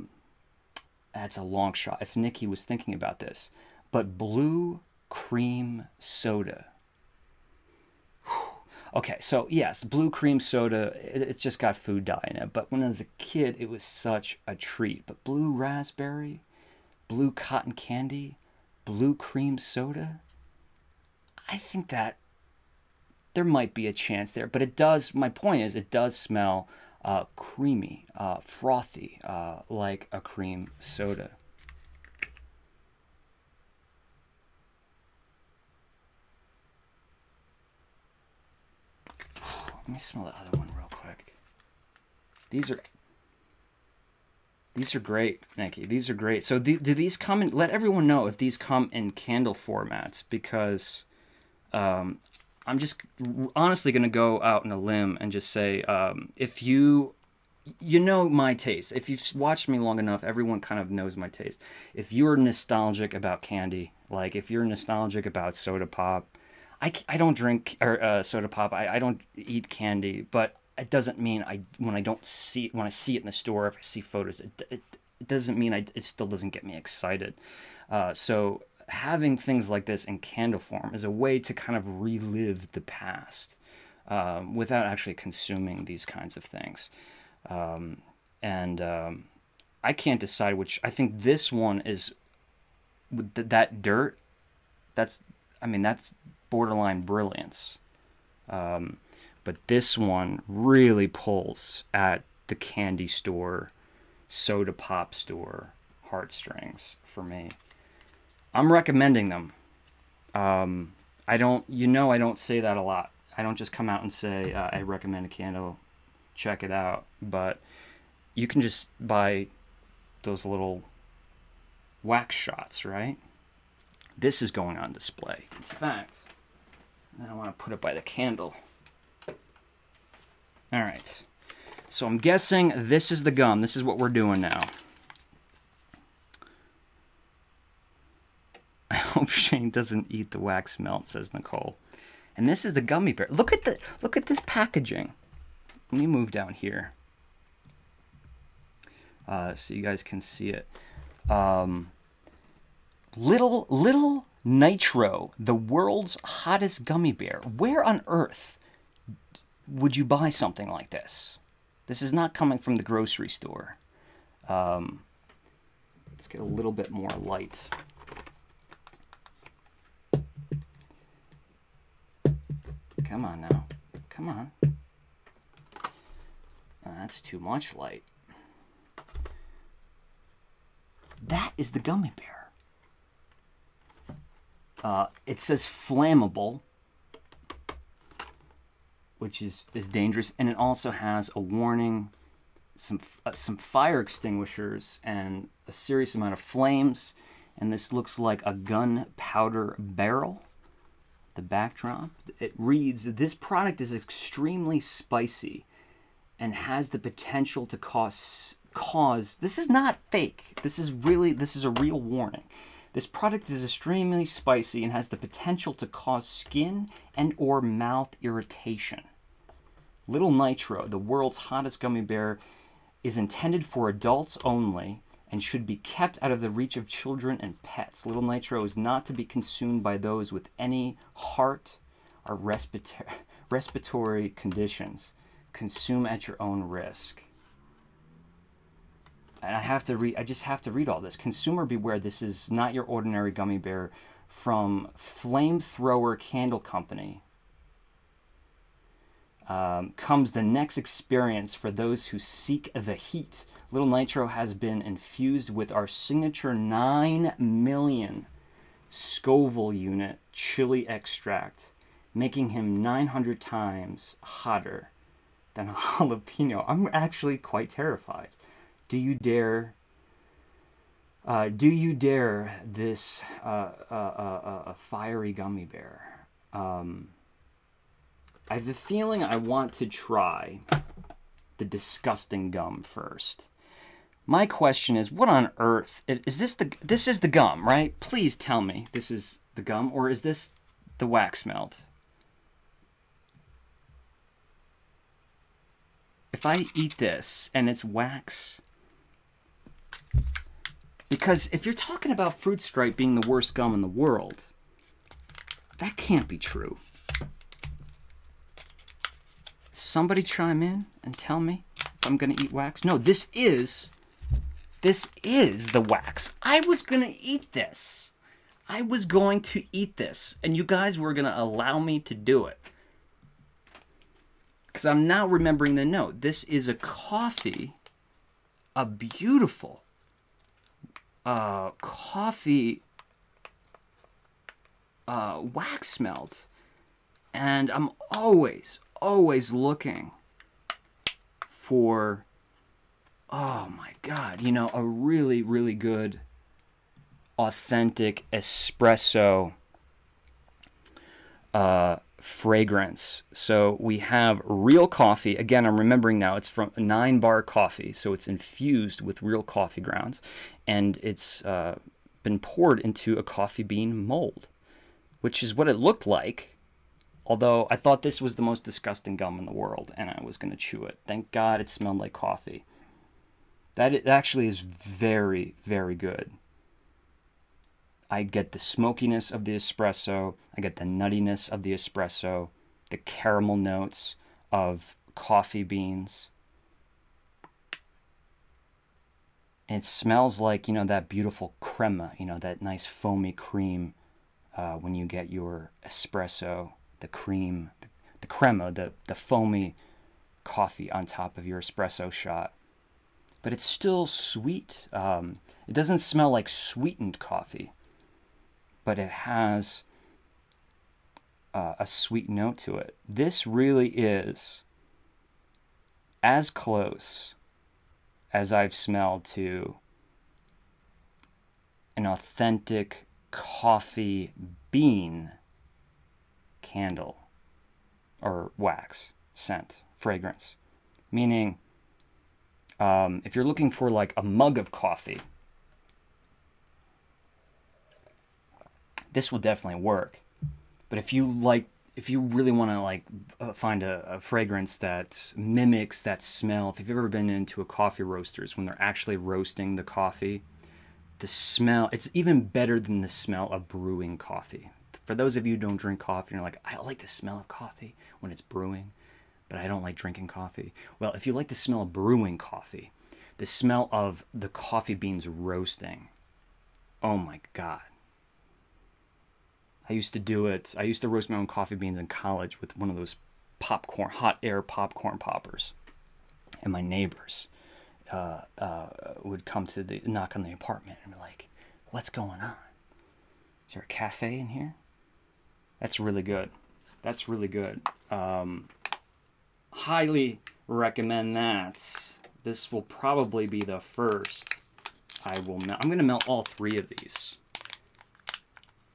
a long shot, if Nikki was thinking about this, but blue cream soda. Whew. Okay, so yes, blue cream soda, it's just got food dye in it, but when I was a kid, it was such a treat. But blue raspberry, blue cotton candy, blue cream soda, I think that there might be a chance there, but it does, my point is, it does smell creamy, frothy, like a cream soda. Let me smell the other one real quick. These are great, Nikki. These are great. So do these come in, let everyone know if these come in candle formats, because I'm just honestly going to go out on a limb and just say, if you know my taste, if you've watched me long enough, everyone kind of knows my taste. If you're nostalgic about candy, like if you're nostalgic about soda pop, I don't drink or soda pop. I don't eat candy, but it doesn't mean when I see it in the store, if I see photos, it doesn't mean it still doesn't get me excited. So having things like this in candle form is a way to kind of relive the past without actually consuming these kinds of things. I can't decide which. I think this one is with that dirt. That's, I mean, that's borderline brilliance. But this one really pulls at the candy store, soda pop store heartstrings for me. I'm recommending them. I don't say that a lot. I don't just come out and say, I recommend a candle, check it out. But you can just buy those little wax shots, right? This is going on display. In fact, I want to put it by the candle. All right. So I'm guessing this is the gum. This is what we're doing now. I hope Shane doesn't eat the wax melt, says Nicole. And this is the gummy bear. Look at this packaging. Let me move down here so you guys can see it. Little Nitro, the world's hottest gummy bear. Where on earth would you buy something like this? This is not coming from the grocery store. Let's get a little bit more light. Come on now. Come on. That's too much light. That is the gummy bear. It says flammable, which is dangerous, and it also has a warning, some fire extinguishers, and a serious amount of flames. And this looks like a gunpowder barrel. The backdrop, it reads, this product is extremely spicy and has the potential to cause, this is not fake, this is a real warning. This product is extremely spicy and has the potential to cause skin and or mouth irritation. Little Nitro, the world's hottest gummy bear, is intended for adults only and should be kept out of the reach of children and pets. Little Nitro is not to be consumed by those with any heart or respiratory conditions. Consume at your own risk. And I just have to read all this. Consumer beware, this is not your ordinary gummy bear, from Flamethrower Candle Company. Comes the next experience for those who seek the heat. Little Nitro has been infused with our signature 9 million Scoville unit chili extract, making him 900 times hotter than a jalapeno. I'm actually quite terrified. Do you dare this fiery gummy bear? I have the feeling I want to try the disgusting gum first. My question is, what on earth is this? This is the gum, right? Please tell me this is the gum, or is this the wax melt? If I eat this and it's wax, because if you're talking about Fruit Stripe being the worst gum in the world, that can't be true. Somebody chime in and tell me if I'm gonna eat wax. No, this is the wax. I was gonna eat this. I was going to eat this, and you guys were gonna allow me to do it. Because I'm now remembering the note. This is a coffee, a beautiful coffee wax melt. And I'm always looking for, oh my God, you know, a really, really good, authentic espresso fragrance. So we have real coffee. Again, I'm remembering now, it's from 9 Bar coffee. So it's infused with real coffee grounds, and it's been poured into a coffee bean mold, which is what it looked like. Although I thought this was the most disgusting gum in the world, and I was going to chew it. Thank God it smelled like coffee. That actually is very, very good. I get the smokiness of the espresso. I get the nuttiness of the espresso, the caramel notes of coffee beans. And it smells like, you know, that beautiful crema, you know, that nice foamy cream when you get your espresso. The cream, the crema, the foamy coffee on top of your espresso shot. But it's still sweet. It doesn't smell like sweetened coffee. but it has a sweet note to it. This really is as close as I've smelled to an authentic coffee bean candle or wax, scent, fragrance. Meaning, if you're looking for like a mug of coffee, this will definitely work. But if you like, if you really want to like find a fragrance that mimics that smell, if you've ever been into a coffee roasters when they're actually roasting the coffee, the smell, it's even better than the smell of brewing coffee. For those of you who don't drink coffee, you're like, I like the smell of coffee when it's brewing, but I don't like drinking coffee. Well, if you like the smell of brewing coffee, the smell of the coffee beans roasting, oh my God. I used to do it. I used to roast my own coffee beans in college with one of those popcorn, hot air popcorn poppers. And my neighbors would come to the, knock on the apartment and be like, what's going on? Is there a cafe in here? That's really good. That's really good. Highly recommend that. This will probably be the first I will melt. I'm going to melt all three of these.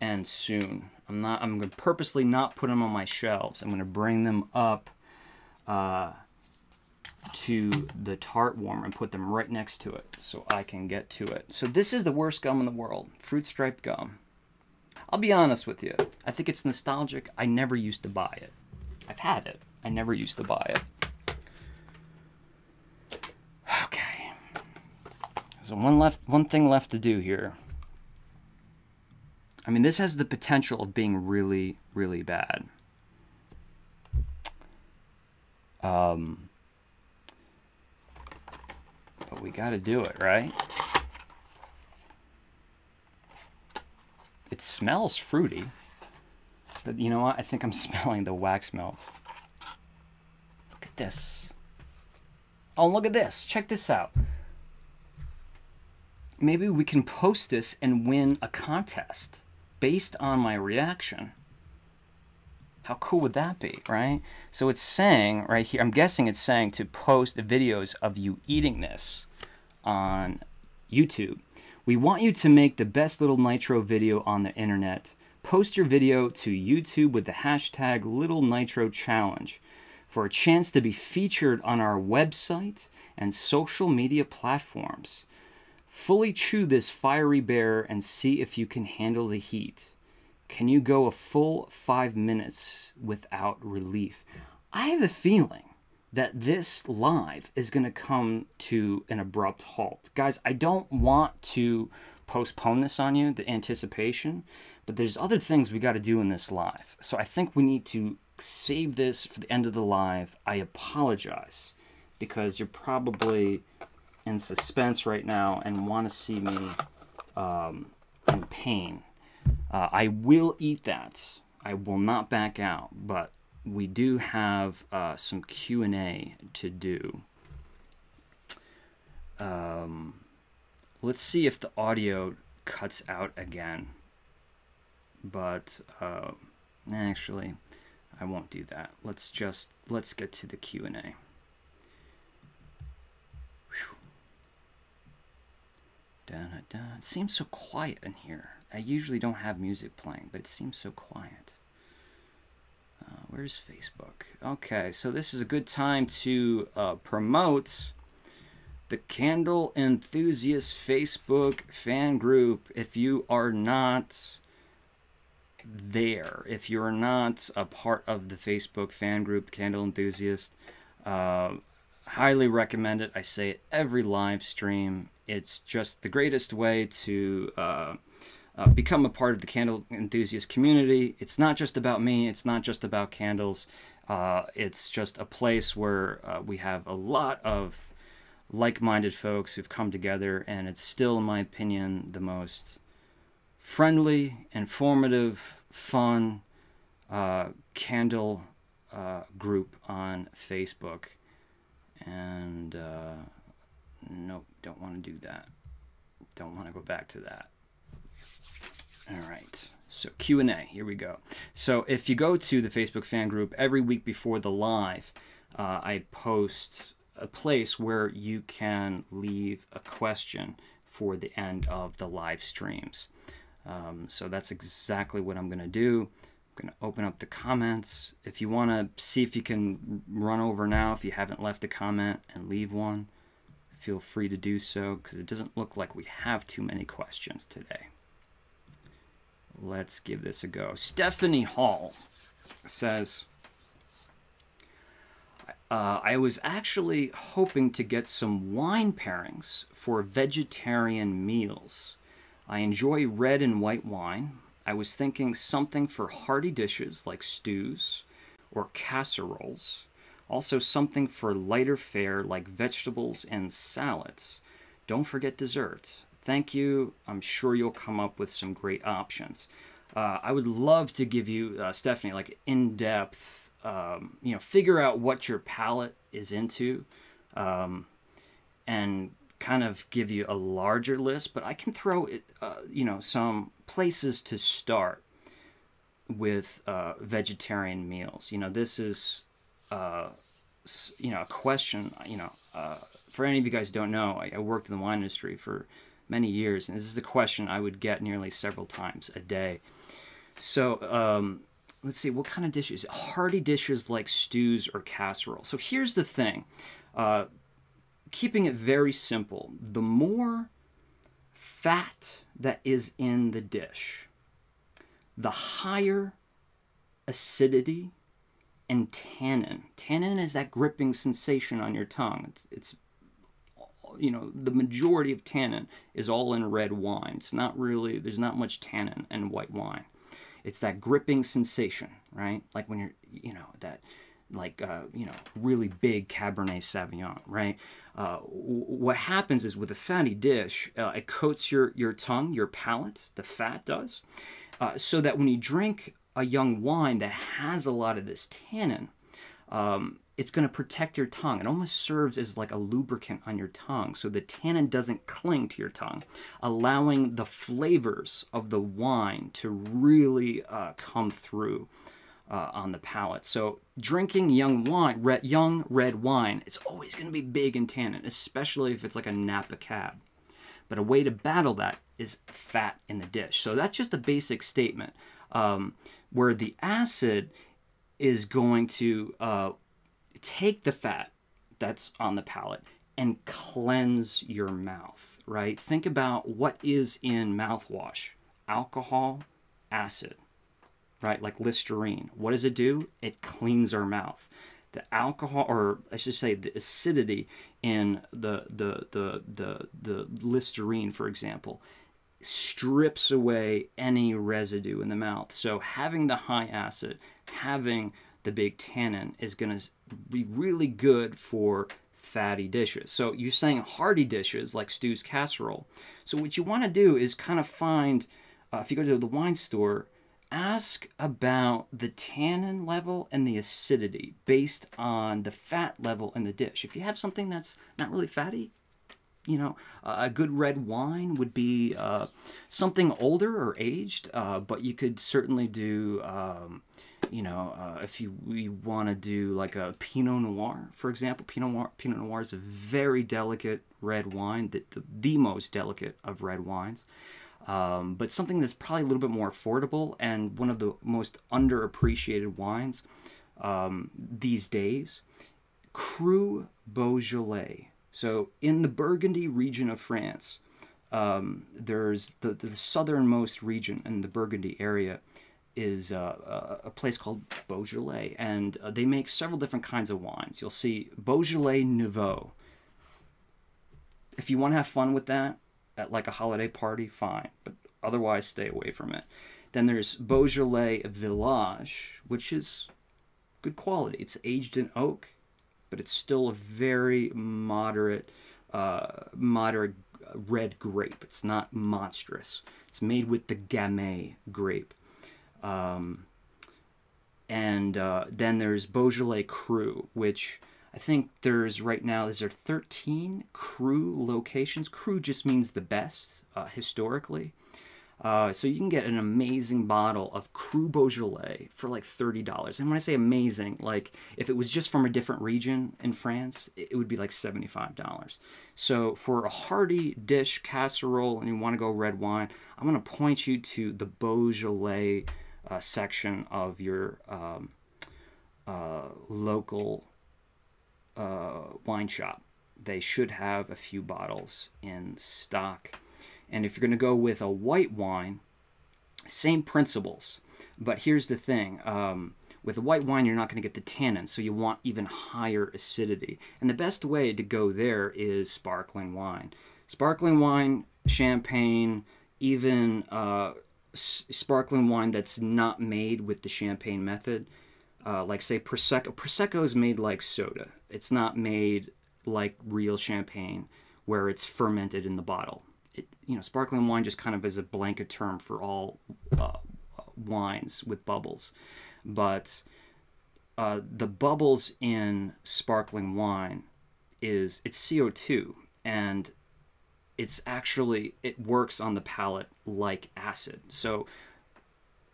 And soon. I'm going to purposely not put them on my shelves. I'm going to bring them up to the tart warmer and put them right next to it so I can get to it. So this is the worst gum in the world, fruit stripe gum. I'll be honest with you. I think it's nostalgic. I never used to buy it. I've had it. I never used to buy it. Okay. So one thing left to do here. I mean, this has the potential of being really, really bad. But we gotta do it, right? It smells fruity, but you know what? I think I'm smelling the wax melt. Look at this. Oh, look at this. Check this out. Maybe we can post this and win a contest. Based on my reaction. How cool would that be, right? So it's saying right here, I'm guessing it's saying to post videos of you eating this on YouTube. We want you to make the best Little Nitro video on the internet. Post your video to YouTube with the hashtag Little Nitro Challenge for a chance to be featured on our website and social media platforms. Fully chew this fiery bear and see if you can handle the heat. Can you go a full 5 minutes without relief? I have a feeling that this live is going to come to an abrupt halt. Guys, I don't want to postpone this on you, the anticipation, but there's other things we got to do in this live. So I think we need to save this for the end of the live. I apologize because you're probably in suspense right now and want to see me in pain. I will eat that. I will not back out, but we do have some Q&A to do. Let's see if the audio cuts out again. But actually, I won't do that. Let's get to the Q&A. It seems so quiet in here. I usually don't have music playing, but it seems so quiet. Where's Facebook? Okay, so this is a good time to promote the Candle Enthusiast Facebook fan group. If you are not there, if you're not a part of the Facebook fan group, Candle Enthusiast, highly recommend it. I say it every live stream. It's just the greatest way to become a part of the candle enthusiast community. It's not just about me. It's not just about candles. It's just a place where we have a lot of like-minded folks who've come together, and it's still, in my opinion, the most friendly, informative, fun candle group on Facebook. And nope, don't want to do that. Don't want to go back to that. All right, So Q&A, here we go. So if you go to the Facebook fan group, every week before the live, I post a place where you can leave a question for the end of the live streams. So that's exactly what I'm going to do. I'm going to open up the comments. If you want to see if you can run over now, if you haven't left a comment and leave one, feel free to do so, because it doesn't look like we have too many questions today. Let's give this a go. Stephanie Hall says, I was actually hoping to get some wine pairings for vegetarian meals. I enjoy red and white wine. I was thinking something for hearty dishes like stews or casseroles. Also something for lighter fare like vegetables and salads. Don't forget desserts. Thank you. I'm sure you'll come up with some great options. I would love to give you, Stephanie, like in-depth, you know, figure out what your palate is into, and kind of give you a larger list. But I can throw it, you know, some places to start with vegetarian meals. You know, this is, you know, a question. You know, for any of you guys who don't know, I worked in the wine industry for many years, and this is the question I would get nearly several times a day. So let's see, what kind of dishes? Hearty dishes like stews or casseroles. So here's the thing, keeping it very simple, the more fat that is in the dish, the higher acidity and tannin. Tannin is that gripping sensation on your tongue. It's you know, the majority of tannin is all in red wine. It's not really, there's not much tannin in white wine. It's that gripping sensation, right? Like when you're, you know, that like, you know, really big Cabernet Sauvignon, right? What happens is with a fatty dish, it coats your tongue, your palate, the fat does, so that when you drink a young wine that has a lot of this tannin, it's going to protect your tongue. It almost serves as like a lubricant on your tongue, so the tannin doesn't cling to your tongue, allowing the flavors of the wine to really come through on the palate. So drinking young wine, young red wine, it's always going to be big in tannin, especially if it's like a Napa Cab. But a way to battle that is fat in the dish. So that's just a basic statement, where the acid is going to... take the fat that's on the palate and cleanse your mouth, right? Think about what is in mouthwash. Alcohol, acid, right? Like Listerine. What does it do? It cleans our mouth. The alcohol, or I should say the acidity in the Listerine, for example, strips away any residue in the mouth. So having the high acid, having the big tannin is going to be really good for fatty dishes. So you're saying hearty dishes like stews, casserole. So what you want to do is kind of find, if you go to the wine store, ask about the tannin level and the acidity based on the fat level in the dish. If you have something that's not really fatty, you know, a good red wine would be something older or aged, but you could certainly do, you know, if we want to do like a Pinot Noir, for example. Pinot Noir is a very delicate red wine, the most delicate of red wines, but something that's probably a little bit more affordable and one of the most underappreciated wines these days. Cru Beaujolais. So in the Burgundy region of France, there's the southernmost region in the Burgundy area is a place called Beaujolais, and they make several different kinds of wines. You'll see Beaujolais Nouveau. If you want to have fun with that at like a holiday party, fine, but otherwise stay away from it. Then there's Beaujolais Village, which is good quality. It's aged in oak, but it's still a very moderate red grape. It's not monstrous. It's made with the Gamay grape. Then there's Beaujolais Cru, which I think there's right now, there are 13 Cru locations. Cru just means the best, historically. So you can get an amazing bottle of Cru Beaujolais for like $30. And when I say amazing, like if it was just from a different region in France, it would be like $75. So for a hearty dish casserole and you want to go red wine, I'm going to point you to the Beaujolais section of your local wine shop. They should have a few bottles in stock. And if you're going to go with a white wine, same principles. But here's the thing. With a white wine, you're not going to get the tannins, so you want even higher acidity. And the best way to go there is sparkling wine. Sparkling wine, champagne, even sparkling wine that's not made with the champagne method. Like, say, Prosecco. Prosecco is made like soda. It's not made like real champagne where it's fermented in the bottle. You know, sparkling wine just kind of is a blanket term for all wines with bubbles. But the bubbles in sparkling wine is, it's CO2, and it's actually, it works on the palate like acid. So,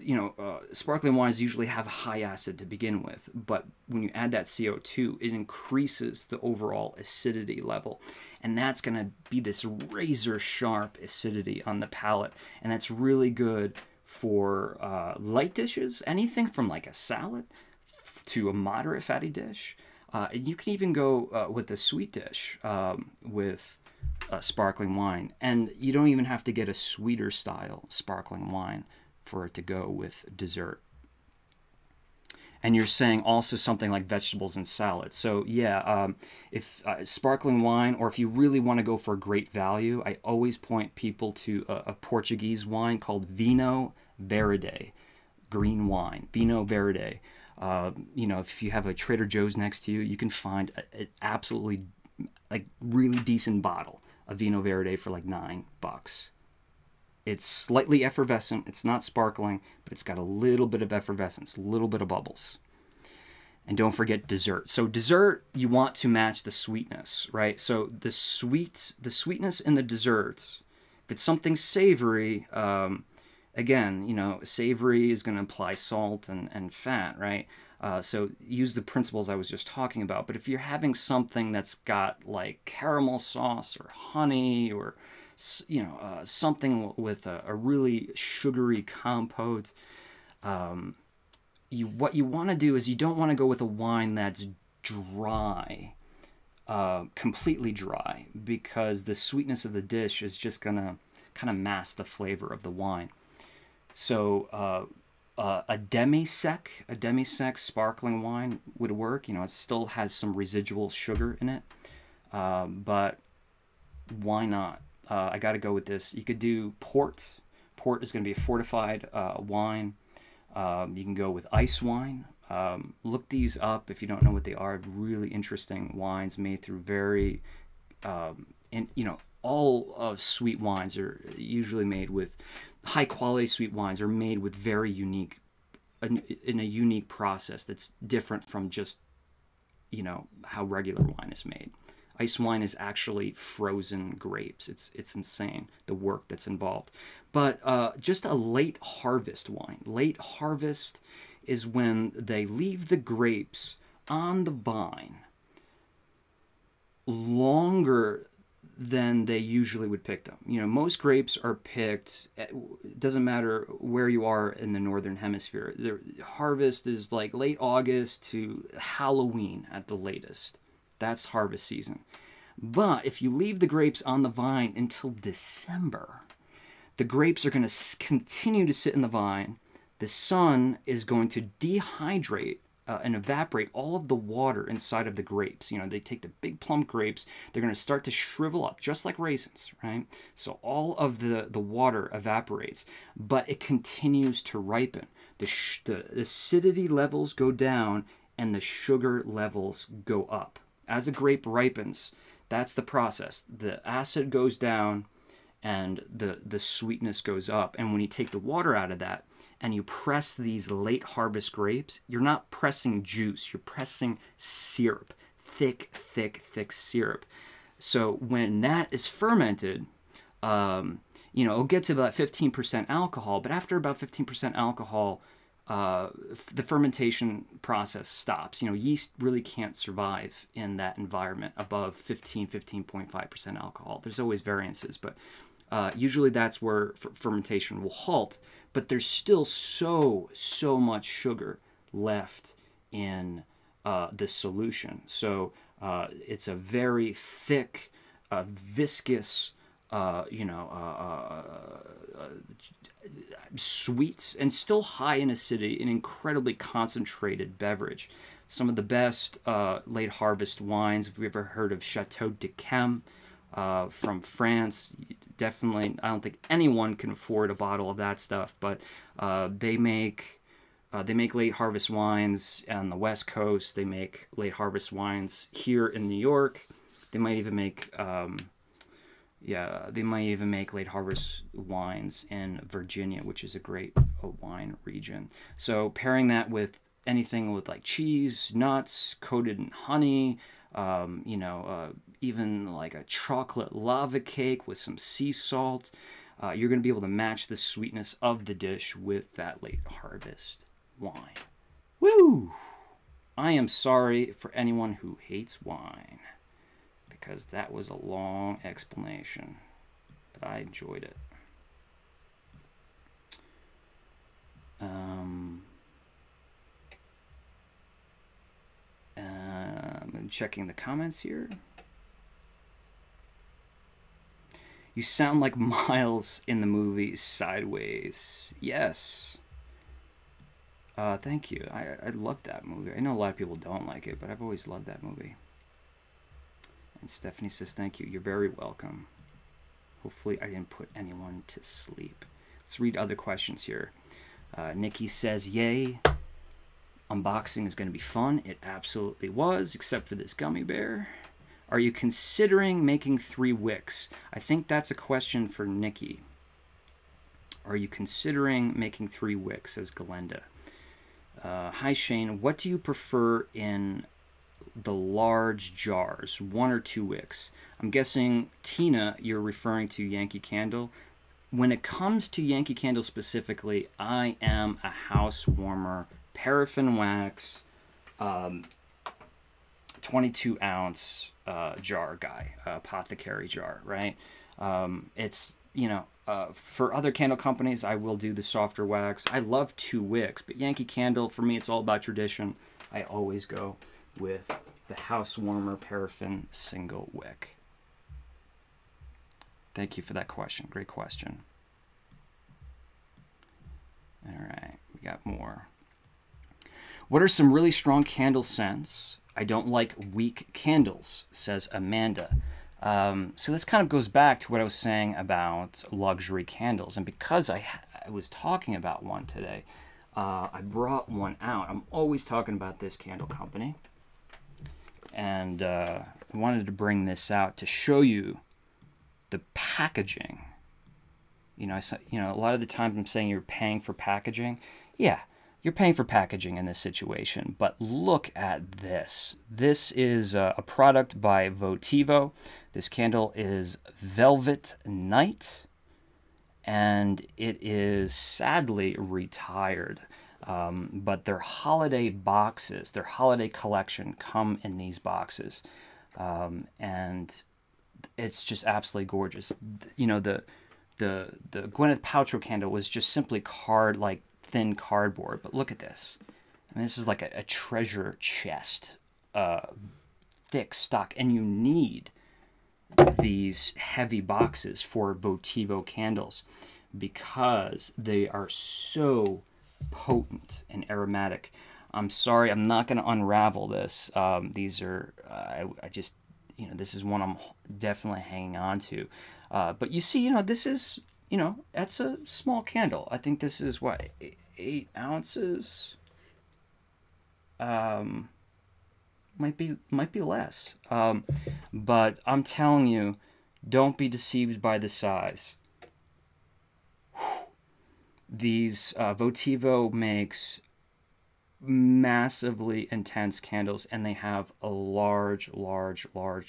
you know, sparkling wines usually have high acid to begin with, but when you add that CO2, it increases the overall acidity level. And that's going to be this razor sharp acidity on the palate. And that's really good for light dishes, anything from like a salad to a moderate fatty dish. And you can even go with a sweet dish with sparkling wine. And you don't even have to get a sweeter style sparkling wine for it to go with dessert. And you're saying also something like vegetables and salad. So yeah, if sparkling wine, or if you really want to go for great value, I always point people to a Portuguese wine called Vinho Verde, green wine, Vinho Verde. You know, if you have a Trader Joe's next to you, you can find an absolutely like really decent bottle of Vinho Verde for like $9. It's slightly effervescent. It's not sparkling, but it's got a little bit of effervescence, a little bit of bubbles. And don't forget dessert. So dessert, you want to match the sweetness, right? So the sweetness in the desserts, if it's something savory, again, you know, savory is going to imply salt and fat, right? So use the principles I was just talking about. But if you're having something that's got like caramel sauce or honey or, you know, something with a really sugary compote, what you want to do is you don't want to go with a wine that's dry, completely dry, because the sweetness of the dish is just going to kind of mask the flavor of the wine. So a demi-sec sparkling wine would work. You know, it still has some residual sugar in it, but why not? I got to go with this. You could do port. Port is going to be a fortified wine. You can go with ice wine. Look these up if you don't know what they are. Really interesting wines made through very, and you know, all of sweet wines are usually made with high quality sweet wines are made with very unique, in a unique process that's different from just, you know, how regular wine is made. Ice wine is actually frozen grapes. It's insane, the work that's involved. But just a late harvest wine. Late harvest is when they leave the grapes on the vine longer than they usually would pick them. You know, most grapes are picked, it doesn't matter where you are in the Northern Hemisphere. The harvest is like late August to Halloween at the latest. That's harvest season. But if you leave the grapes on the vine until December, the grapes are going to continue to sit in the vine. The sun is going to dehydrate and evaporate all of the water inside of the grapes. You know, they take the big plump grapes. They're going to start to shrivel up, just like raisins, right? So all of the water evaporates, but it continues to ripen. The acidity levels go down and the sugar levels go up. As a grape ripens, that's the process. The acid goes down and the sweetness goes up. And when you take the water out of that and you press these late harvest grapes, you're not pressing juice, you're pressing syrup, thick, thick, thick syrup. So when that is fermented, you know, it'll get to about 15% alcohol, but after about 15% alcohol, the fermentation process stops. You know, yeast really can't survive in that environment above 15.5% alcohol. There's always variances, but usually that's where fermentation will halt, but there's still so much sugar left in this solution. So it's a very thick, viscous, sweet and still high in acidity, an incredibly concentrated beverage. Some of the best late harvest wines, if you've ever heard of Chateau de Chem from France, definitely, I don't think anyone can afford a bottle of that stuff, but they make late harvest wines on the West Coast. They make late harvest wines here in New York. They might even make... they might even make late harvest wines in Virginia, which is a great wine region. So pairing that with anything with like cheese, nuts, coated in honey, even like a chocolate lava cake with some sea salt, you're going to be able to match the sweetness of the dish with that late harvest wine. Woo! I am sorry for anyone who hates wine, because that was a long explanation, but I enjoyed it. I'm checking the comments here. You sound like Miles in the movie Sideways. Yes. Thank you. I love that movie. I know a lot of people don't like it, but I've always loved that movie. And Stephanie says, thank you. You're very welcome. Hopefully I didn't put anyone to sleep. Let's read other questions here. Nikki says, yay. Unboxing is going to be fun. It absolutely was, except for this gummy bear. Are you considering making 3 wicks? I think that's a question for Nikki. Are you considering making 3 wicks, says Glenda. Hi, Shane. What do you prefer in the large jars, 1 or 2 wicks? I'm guessing, Tina, you're referring to Yankee Candle. When it comes to Yankee Candle specifically, I am a house warmer, paraffin wax, 22-ounce jar guy, apothecary jar, right? It's, you know, for other candle companies, I will do the softer wax. I love 2 wicks, but Yankee Candle, for me, it's all about tradition. I always go with the house warmer paraffin single wick. Thank you for that question. Great question. All right, we got more. What are some really strong candle scents? I don't like weak candles, says Amanda. So this kind of goes back to what I was saying about luxury candles. And because I was talking about one today, I brought one out. I'm always talking about this candle company. And I wanted to bring this out to show you the packaging. You know, a lot of the times I'm saying you're paying for packaging. Yeah, you're paying for packaging in this situation. But look at this. This is a product by Votivo. This candle is Velvet Night, and it is sadly retired. But their holiday boxes, their holiday collection, come in these boxes, and it's just absolutely gorgeous. You know, the Gwyneth Paltrow candle was just simply thin cardboard. But look at this. I mean, this is like a treasure chest, thick stock, and you need these heavy boxes for Votivo candles because they are so potent and aromatic. I'm sorry, I'm not going to unravel this. These are, I just, you know, this is one I'm definitely hanging on to. But you see, you know, this is, you know, that's a small candle. I think this is what, 8 ounces? Might be less. But I'm telling you, don't be deceived by the size. These Votivo makes massively intense candles, and they have a large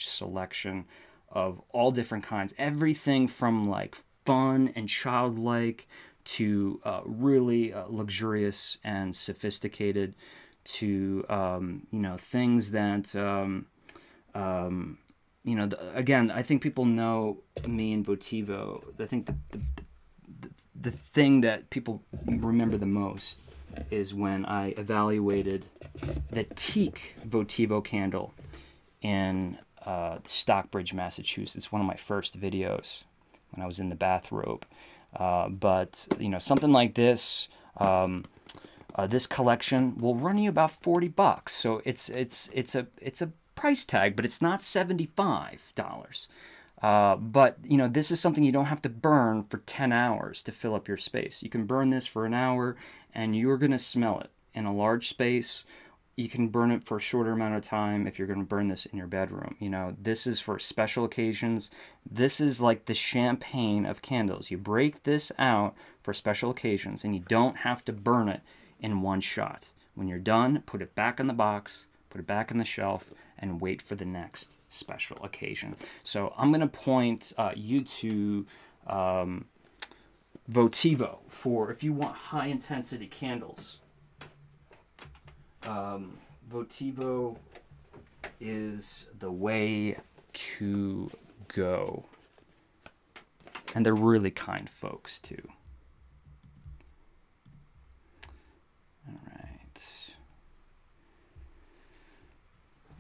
selection of all different kinds. Everything from like fun and childlike to really luxurious and sophisticated, to you know, things that you know, again, I think people know me and votivo. I think the thing that people remember the most is when I evaluated the teak votivo candle in Stockbridge, Massachusetts. One of my first videos when I was in the bathrobe. But you know, something like this, this collection will run you about 40 bucks. So it's a price tag, but it's not $75. But you know, this is something you don't have to burn for 10 hours to fill up your space. You can burn this for an hour and you're going to smell it in a large space. You can burn it for a shorter amount of time if you're going to burn this in your bedroom. You know, this is for special occasions. This is like the champagne of candles. You break this out for special occasions and you don't have to burn it in one shot. When you're done, put it back in the box, put it back on the shelf, and wait for the next special occasion. So I'm going to point you to votivo for if you want high intensity candles. Votivo is the way to go, and they're really kind folks too. All right,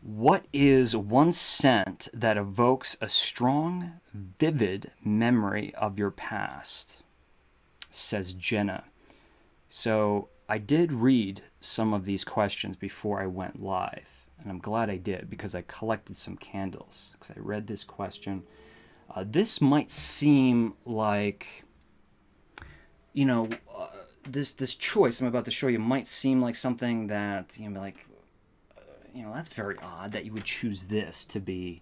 what is one scent that evokes a strong, vivid memory of your past? Says Jenna. So I did read some of these questions before I went live, and I'm glad I did, because I collected some candles, because I read this question. This might seem like, you know, this choice I'm about to show you might seem like something that, you know, like, you know, that's very odd that you would choose this to be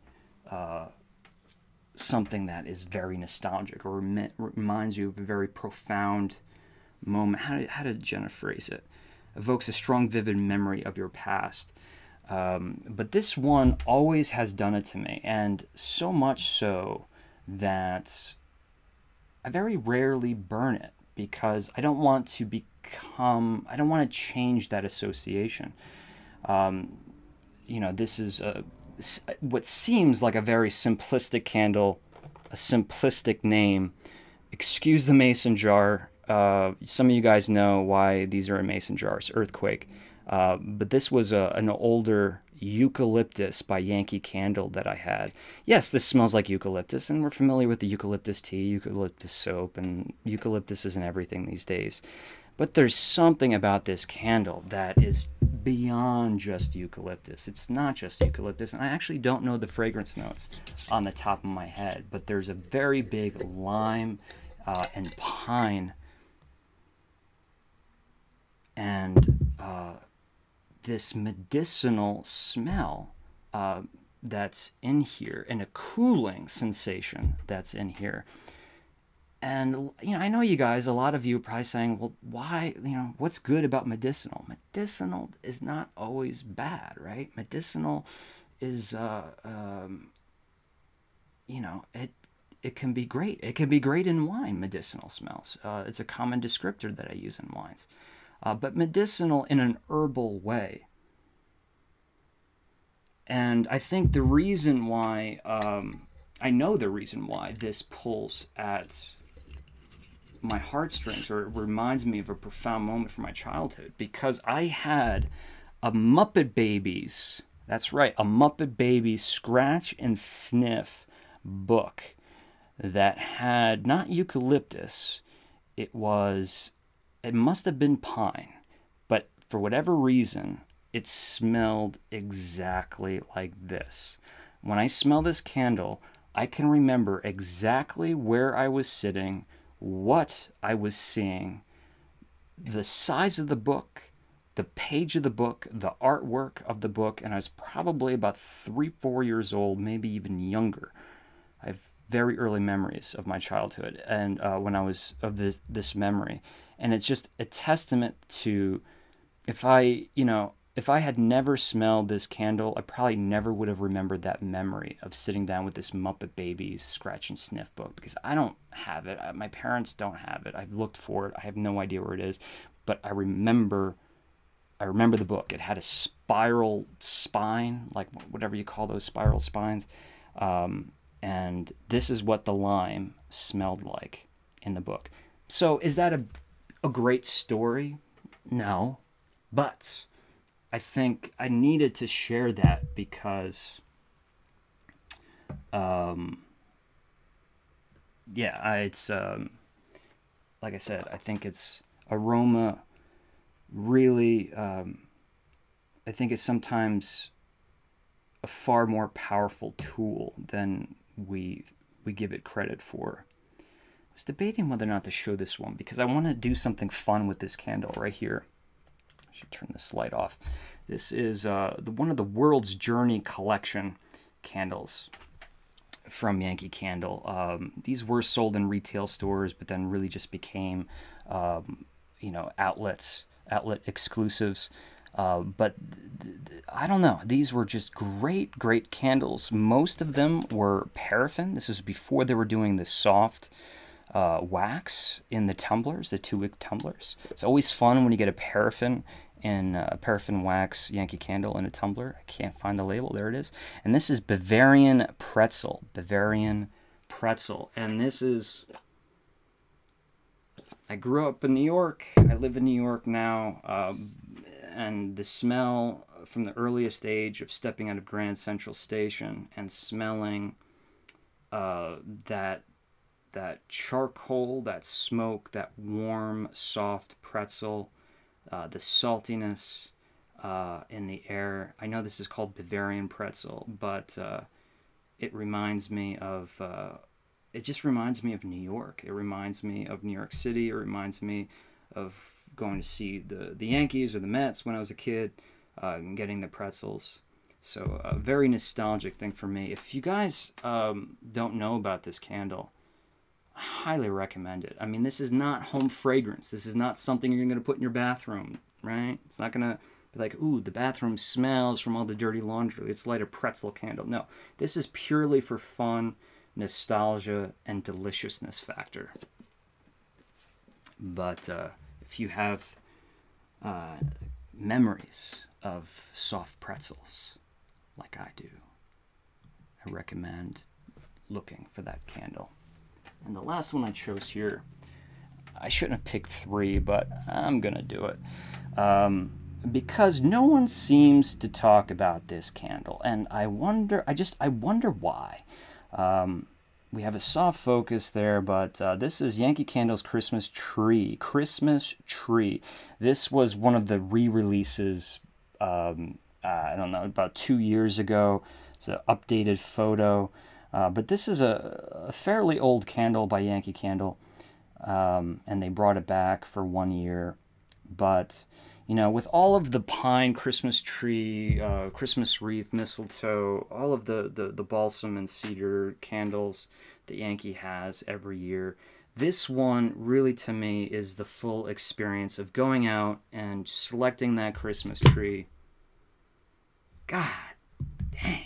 something that is very nostalgic or reminds you of a very profound moment. How did Jenna phrase it? Evokes a strong, vivid memory of your past. But this one always has done it to me, and so much so that I very rarely burn it because I don't want to become, I don't want to change that association. You know, this is what seems like a very simplistic candle, a simplistic name. Excuse the mason jar. Some of you guys know why these are in mason jars, earthquake. But this was an older eucalyptus by Yankee Candle that I had. Yes, this smells like eucalyptus, and we're familiar with the eucalyptus tea, eucalyptus soap, and eucalyptus is in everything these days. But there's something about this candle that is beyond just eucalyptus. It's not just eucalyptus, and I actually don't know the fragrance notes on the top of my head, but there's a very big lime and pine and this medicinal smell that's in here, and a cooling sensation that's in here. And you know, I know you guys, a lot of you are probably saying, well, why, you know, what's good about medicinal? Medicinal is not always bad, right? Medicinal is you know, it can be great. It can be great in wine, medicinal smells. It's a common descriptor that I use in wines. But medicinal in an herbal way. And I think the reason why, I know the reason why this pulls at my heartstrings, or it reminds me of a profound moment from my childhood, because I had a Muppet Babies, that's right, a Muppet Babies scratch and sniff book that had not eucalyptus, it was... It must have been pine, but for whatever reason, it smelled exactly like this. When I smell this candle, I can remember exactly where I was sitting, what I was seeing, the size of the book, the page of the book, the artwork of the book, and I was probably about 3 or 4 years old, maybe even younger. I have very early memories of my childhood, and when I was of this memory. And it's just a testament to, if I, you know, If I had never smelled this candle, I probably never would have remembered that memory of sitting down with this Muppet Babies scratch and sniff book, because I don't have it. My parents don't have it. I've looked for it. I have no idea where it is, but I remember the book. It had a spiral spine, like whatever you call those spiral spines. And this is what the lime smelled like in the book. So is that a great story? No, but I think I needed to share that because, it's, like I said, I think it's aroma really, I think it's sometimes a far more powerful tool than we give it credit for. I was debating whether or not to show this one because I want to do something fun with this candle right here. I should turn this light off. This is one of the World's Journey collection candles from Yankee Candle. These were sold in retail stores, but then really just became, outlet exclusives. But I don't know. These were just great, great candles. Most of them were paraffin. This was before they were doing the soft wax in the tumblers, the 2-wick tumblers. It's always fun when you get a paraffin and paraffin wax Yankee Candle in a tumbler. I can't find the label. There it is. And this is Bavarian Pretzel. Bavarian Pretzel. And this is... I grew up in New York. I live in New York now. And the smell from the earliest age of stepping out of Grand Central Station and smelling that charcoal, that smoke, that warm, soft pretzel, the saltiness in the air. I know this is called Bavarian Pretzel, but it reminds me of... it just reminds me of New York. It reminds me of New York City. It reminds me of going to see the Yankees or the Mets when I was a kid, and getting the pretzels. So a very nostalgic thing for me. If you guys don't know about this candle, I highly recommend it. I mean, this is not home fragrance. This is not something you're going to put in your bathroom, right? It's not going to be like, ooh, the bathroom smells from all the dirty laundry. Let's light a pretzel candle. No, this is purely for fun, nostalgia, and deliciousness factor. But if you have memories of soft pretzels like I do, I recommend looking for that candle. And the last one I chose here, I shouldn't have picked three, but I'm gonna do it because no one seems to talk about this candle, and I wonder why. We have a soft focus there, but this is Yankee Candle's Christmas Tree. Christmas Tree. This was one of the re-releases, I don't know, about 2 years ago. It's an updated photo. But this is a fairly old candle by Yankee Candle, and they brought it back for 1 year. But, you know, with all of the pine, Christmas tree, Christmas wreath, mistletoe, all of the balsam and cedar candles that Yankee has every year, this one really to me is the full experience of going out and selecting that Christmas tree. God dang.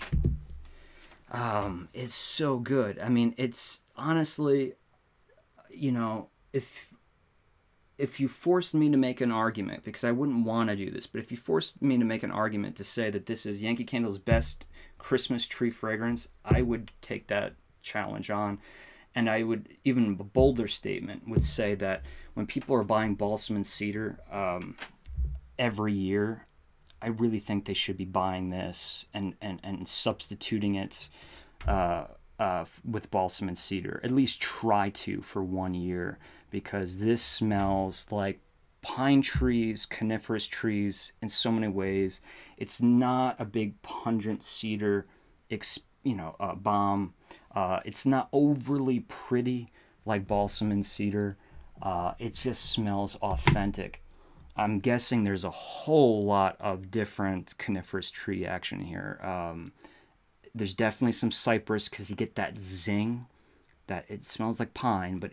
It's so good. I mean, it's honestly, you know, if you forced me to make an argument, because I wouldn't want to do this, but if you forced me to make an argument to say that this is Yankee Candle's best Christmas tree fragrance, I would take that challenge on. And I would, even a bolder statement would say that when people are buying balsam and cedar every year, I really think they should be buying this and substituting it with balsam and cedar. At least try to for 1 year, because this smells like pine trees, coniferous trees in so many ways. It's not a big pungent cedar, bomb. It's not overly pretty like balsam and cedar. It just smells authentic. I'm guessing there's a whole lot of different coniferous tree action here. There's definitely some cypress, because you get that zing. That it smells like pine, but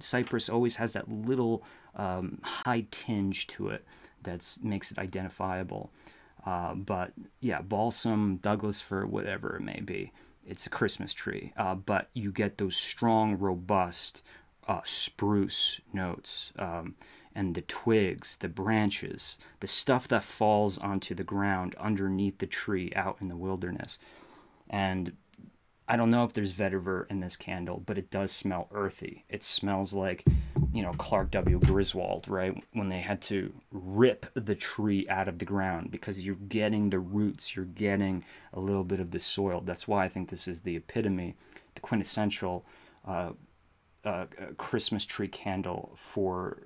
cypress always has that little high tinge to it that makes it identifiable. But yeah, balsam, Douglas fir, whatever it may be, it's a Christmas tree. But you get those strong, robust spruce notes, and the twigs, the branches, the stuff that falls onto the ground underneath the tree out in the wilderness. And I don't know if there's vetiver in this candle, but it does smell earthy. It smells like, you know, Clark W. Griswold, right? When they had to rip the tree out of the ground, because you're getting the roots, you're getting a little bit of the soil. That's why I think this is the epitome, the quintessential Christmas tree candle for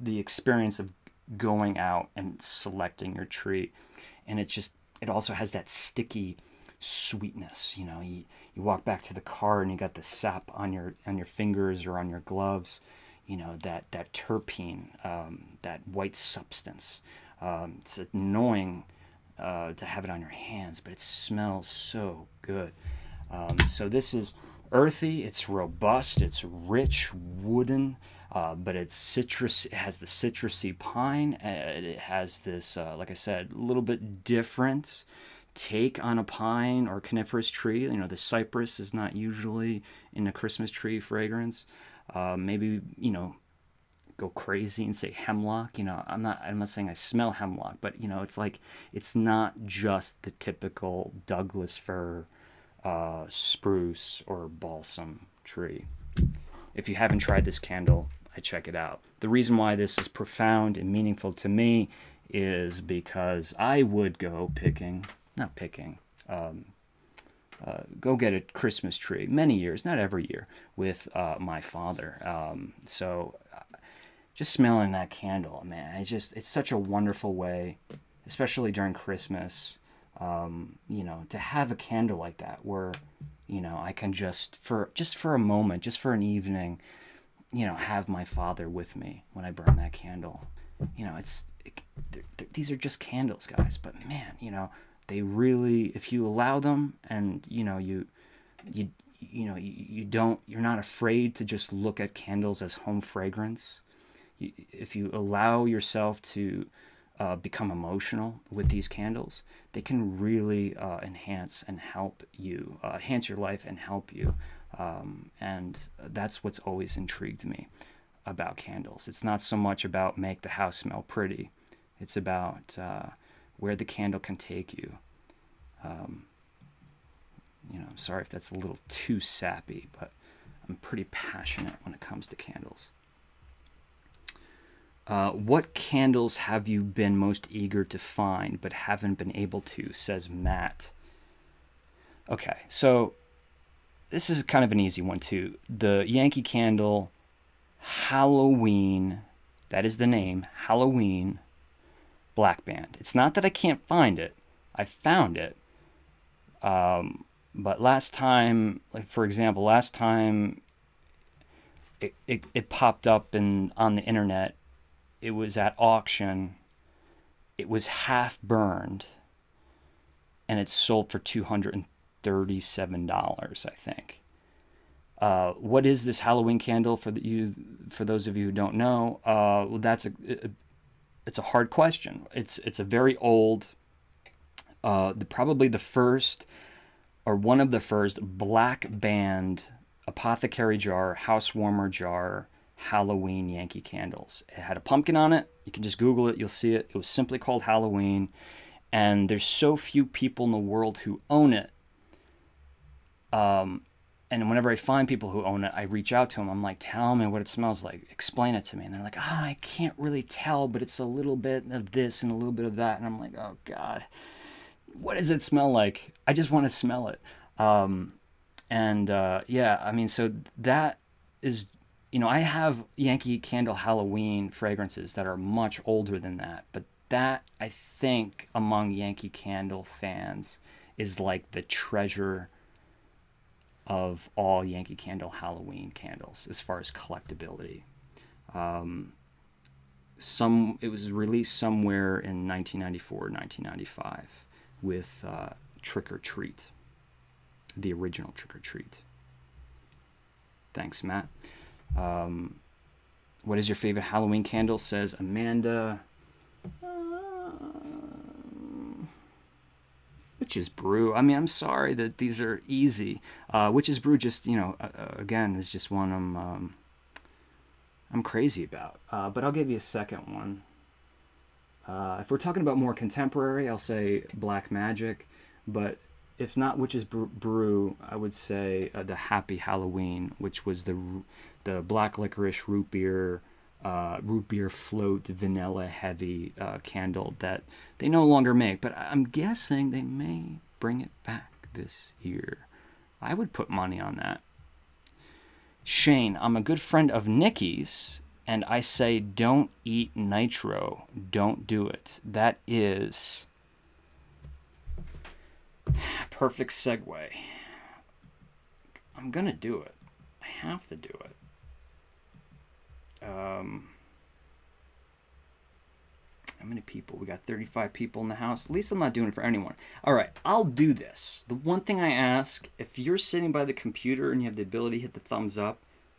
the experience of going out and selecting your tree. And it's just, it also has that sticky sweetness, you know, you walk back to the car and you got the sap on your fingers or on your gloves, you know, that terpene, that white substance. It's annoying to have it on your hands, but it smells so good. So this is earthy, it's robust, it's rich, wooden, but it's citrus. It has the citrusy pine. It has this, like I said, a little bit different take on a pine or coniferous tree. You know, the cypress is not usually in a Christmas tree fragrance. Maybe, you know, go crazy and say hemlock. You know, I'm not saying I smell hemlock, but you know, it's like, it's not just the typical Douglas fir, spruce or balsam tree. If you haven't tried this candle, I check it out. The reason why this is profound and meaningful to me is because I would go go get a Christmas tree many years, not every year, with my father. So just smelling that candle, man, it's such a wonderful way, especially during Christmas, you know, to have a candle like that where, you know, I can just for a moment, just for an evening, you know, have my father with me when I burn that candle. You know, these are just candles, guys, but man, you know, they really, if you allow them, and you know, you're not afraid to just look at candles as home fragrance. If you allow yourself to become emotional with these candles, they can really enhance and help you, enhance your life and help you. And that's what's always intrigued me about candles. It's not so much about make the house smell pretty. It's about where the candle can take you. You know, I'm sorry if that's a little too sappy, but I'm pretty passionate when it comes to candles. What candles have you been most eager to find but haven't been able to, says Matt. Okay, so this is kind of an easy one too. The Yankee Candle Halloween, that is the name, Halloween Black Band. It's not that I can't find it. I found it. But last time, like for example, last time it popped up on the internet. It was at auction. It was half burned. And it sold for $237, I think. What is this Halloween candle for those of you who don't know? Well, that's it's a hard question. It's a very old, probably the first or one of the first black band apothecary jar, house warmer jar, Halloween Yankee candles. It had a pumpkin on it. You can just Google it. You'll see it. It was simply called Halloween. And there's so few people in the world who own it. And whenever I find people who own it, I reach out to them. I'm like, tell me what it smells like. Explain it to me. And they're like, I can't really tell, but it's a little bit of this and a little bit of that. And I'm like, oh, God, what does it smell like? I just want to smell it. Yeah, I mean, so that is, you know, I have Yankee Candle Halloween fragrances that are much older than that. But that, I think, among Yankee Candle fans is like the treasure of all Yankee Candle Halloween candles as far as collectability. It was released somewhere in 1994, 1995 with Trick or Treat, the original Trick or Treat. Thanks, Matt. What is your favorite Halloween candle, says Amanda. Witch's Brew. I mean, I'm sorry that these are easy. Witch's Brew just, you know, again, is just one I'm crazy about. But I'll give you a second one. If we're talking about more contemporary, I'll say Black Magic. But if not Witch's Brew, I would say the Happy Halloween, which was the black licorice root beer float, vanilla heavy candle that they no longer make. But I'm guessing they may bring it back this year. I would put money on that. Shane, I'm a good friend of Nikki's, and I say don't eat nitro. Don't do it. That is... perfect segue. I'm gonna do it. I have to do it. How many people? We got 35 people in the house. At least I'm not doing it for anyone. All right, I'll do this. The one thing I ask, if you're sitting by the computer and you have the ability to hit the thumbs up,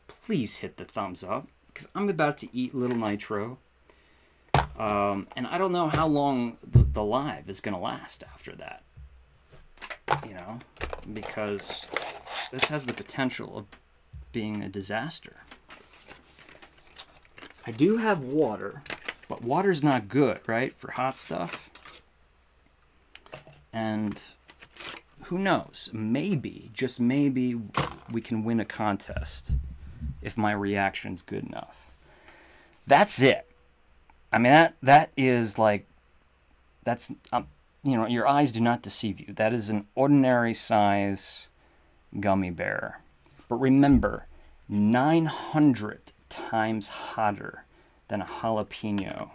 please hit the thumbs up, because I'm about to eat Little Nitro. And I don't know how long the live is gonna last after that. You know, because this has the potential of being a disaster. I do have water, but water's not good, right, for hot stuff. And who knows? Maybe, just maybe, we can win a contest if my reaction's good enough. That's it. I mean, that is like, that's... you know, your eyes do not deceive you. That is an ordinary size gummy bear. But remember, 900 times hotter than a jalapeno.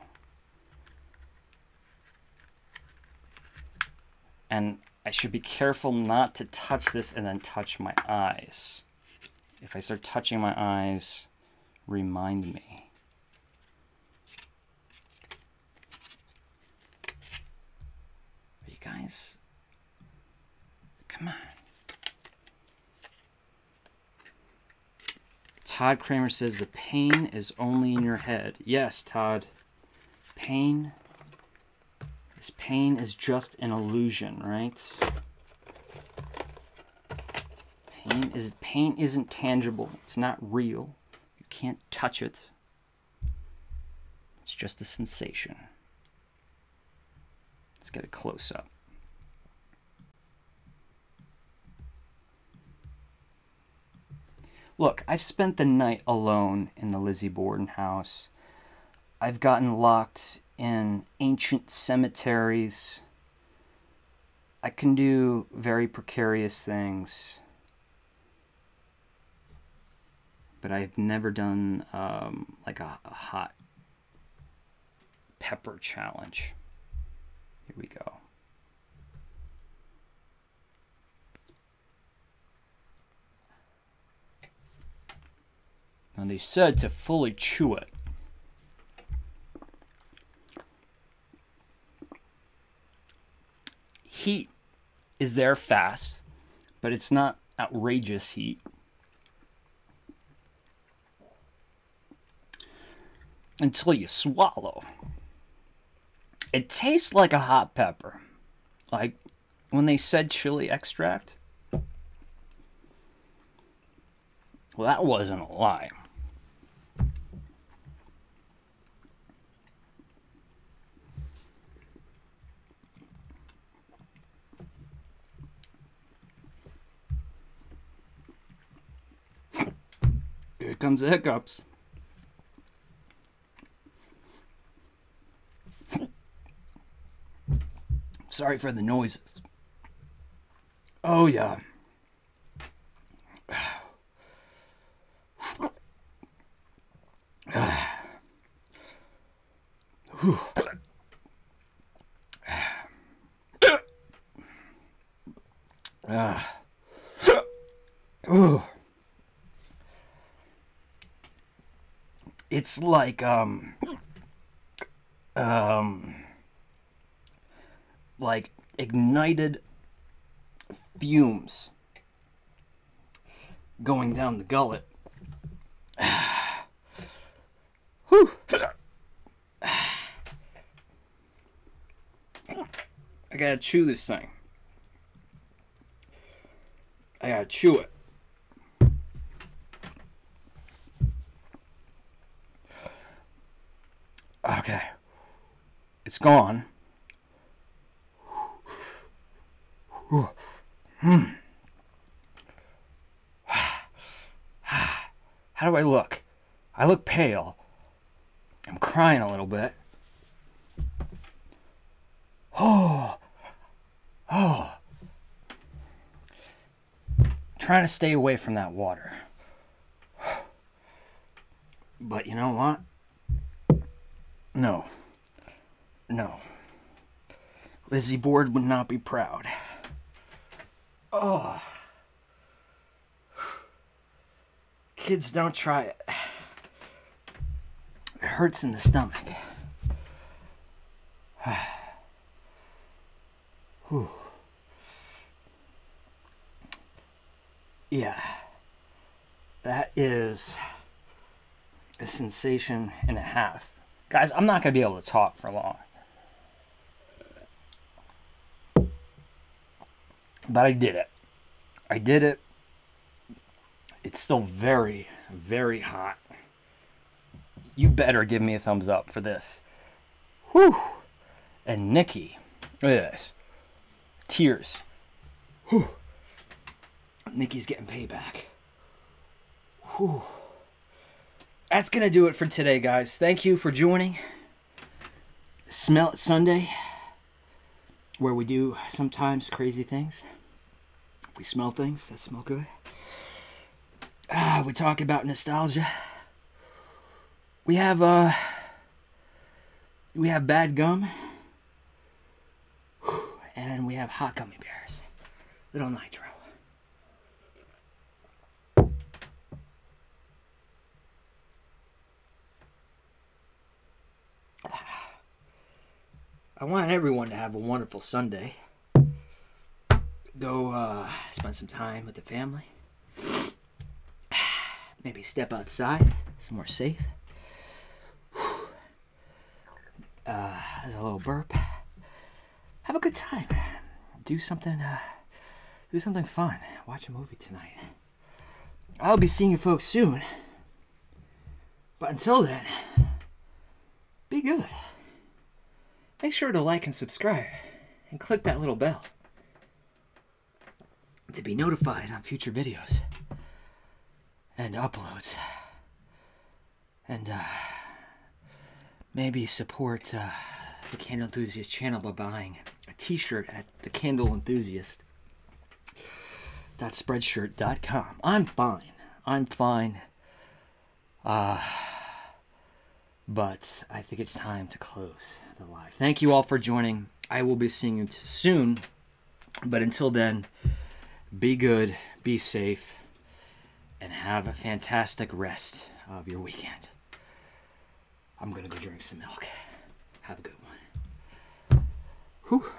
And I should be careful not to touch this and then touch my eyes. If I start touching my eyes, remind me. Guys, come on. Todd Kramer says the pain is only in your head. Yes, Todd. Pain is just an illusion, right? Pain isn't tangible. It's not real. You can't touch it. It's just a sensation. Let's get a close-up. Look, I've spent the night alone in the Lizzie Borden house. I've gotten locked in ancient cemeteries. I can do very precarious things. But I've never done like a hot pepper challenge. Here we go. And they said to fully chew it. Heat is there fast, but it's not outrageous heat. Until you swallow. It tastes like a hot pepper. Like when they said chili extract. Well, that wasn't a lie. Here comes the hiccups. Sorry for the noises. Oh, yeah. It's like, like ignited fumes going down the gullet. Whew. I gotta chew this thing. I gotta chew it. Okay. It's gone. How do I look? I look pale. I'm crying a little bit. Oh. Oh. Trying to stay away from that water. But you know what? No. No. Lizzie Borden would not be proud. Oh. Kids, don't try it. It hurts in the stomach. Whew. Yeah. That is a sensation and a half. Guys, I'm not going to be able to talk for long. But I did it. I did it. It's still very, very hot. You better give me a thumbs up for this. Whew. And Nikki. Look at this. Tears. Whew. Nikki's getting payback. Whew. That's going to do it for today, guys. Thank you for joining. Smell It Sunday, where we do sometimes crazy things. We smell things that smell good. We talk about nostalgia. We have bad gum. And we have hot gummy bears. Little Nitro. I want everyone to have a wonderful Sunday. Go spend some time with the family. Maybe step outside, somewhere safe. There's a little burp. Have a good time. Do something fun. Watch a movie tonight. I'll be seeing you folks soon. But until then, be good. Make sure to like and subscribe and click that little bell to be notified on future videos and uploads, and maybe support the Candle Enthusiast channel by buying a t-shirt at thecandleenthusiast.spreadshirt.com. I'm fine, but I think it's time to close the live. Thank you all for joining. I will be seeing you soon, but until then, be good, be safe, and have a fantastic rest of your weekend. I'm gonna go drink some milk. Have a good one. Whew.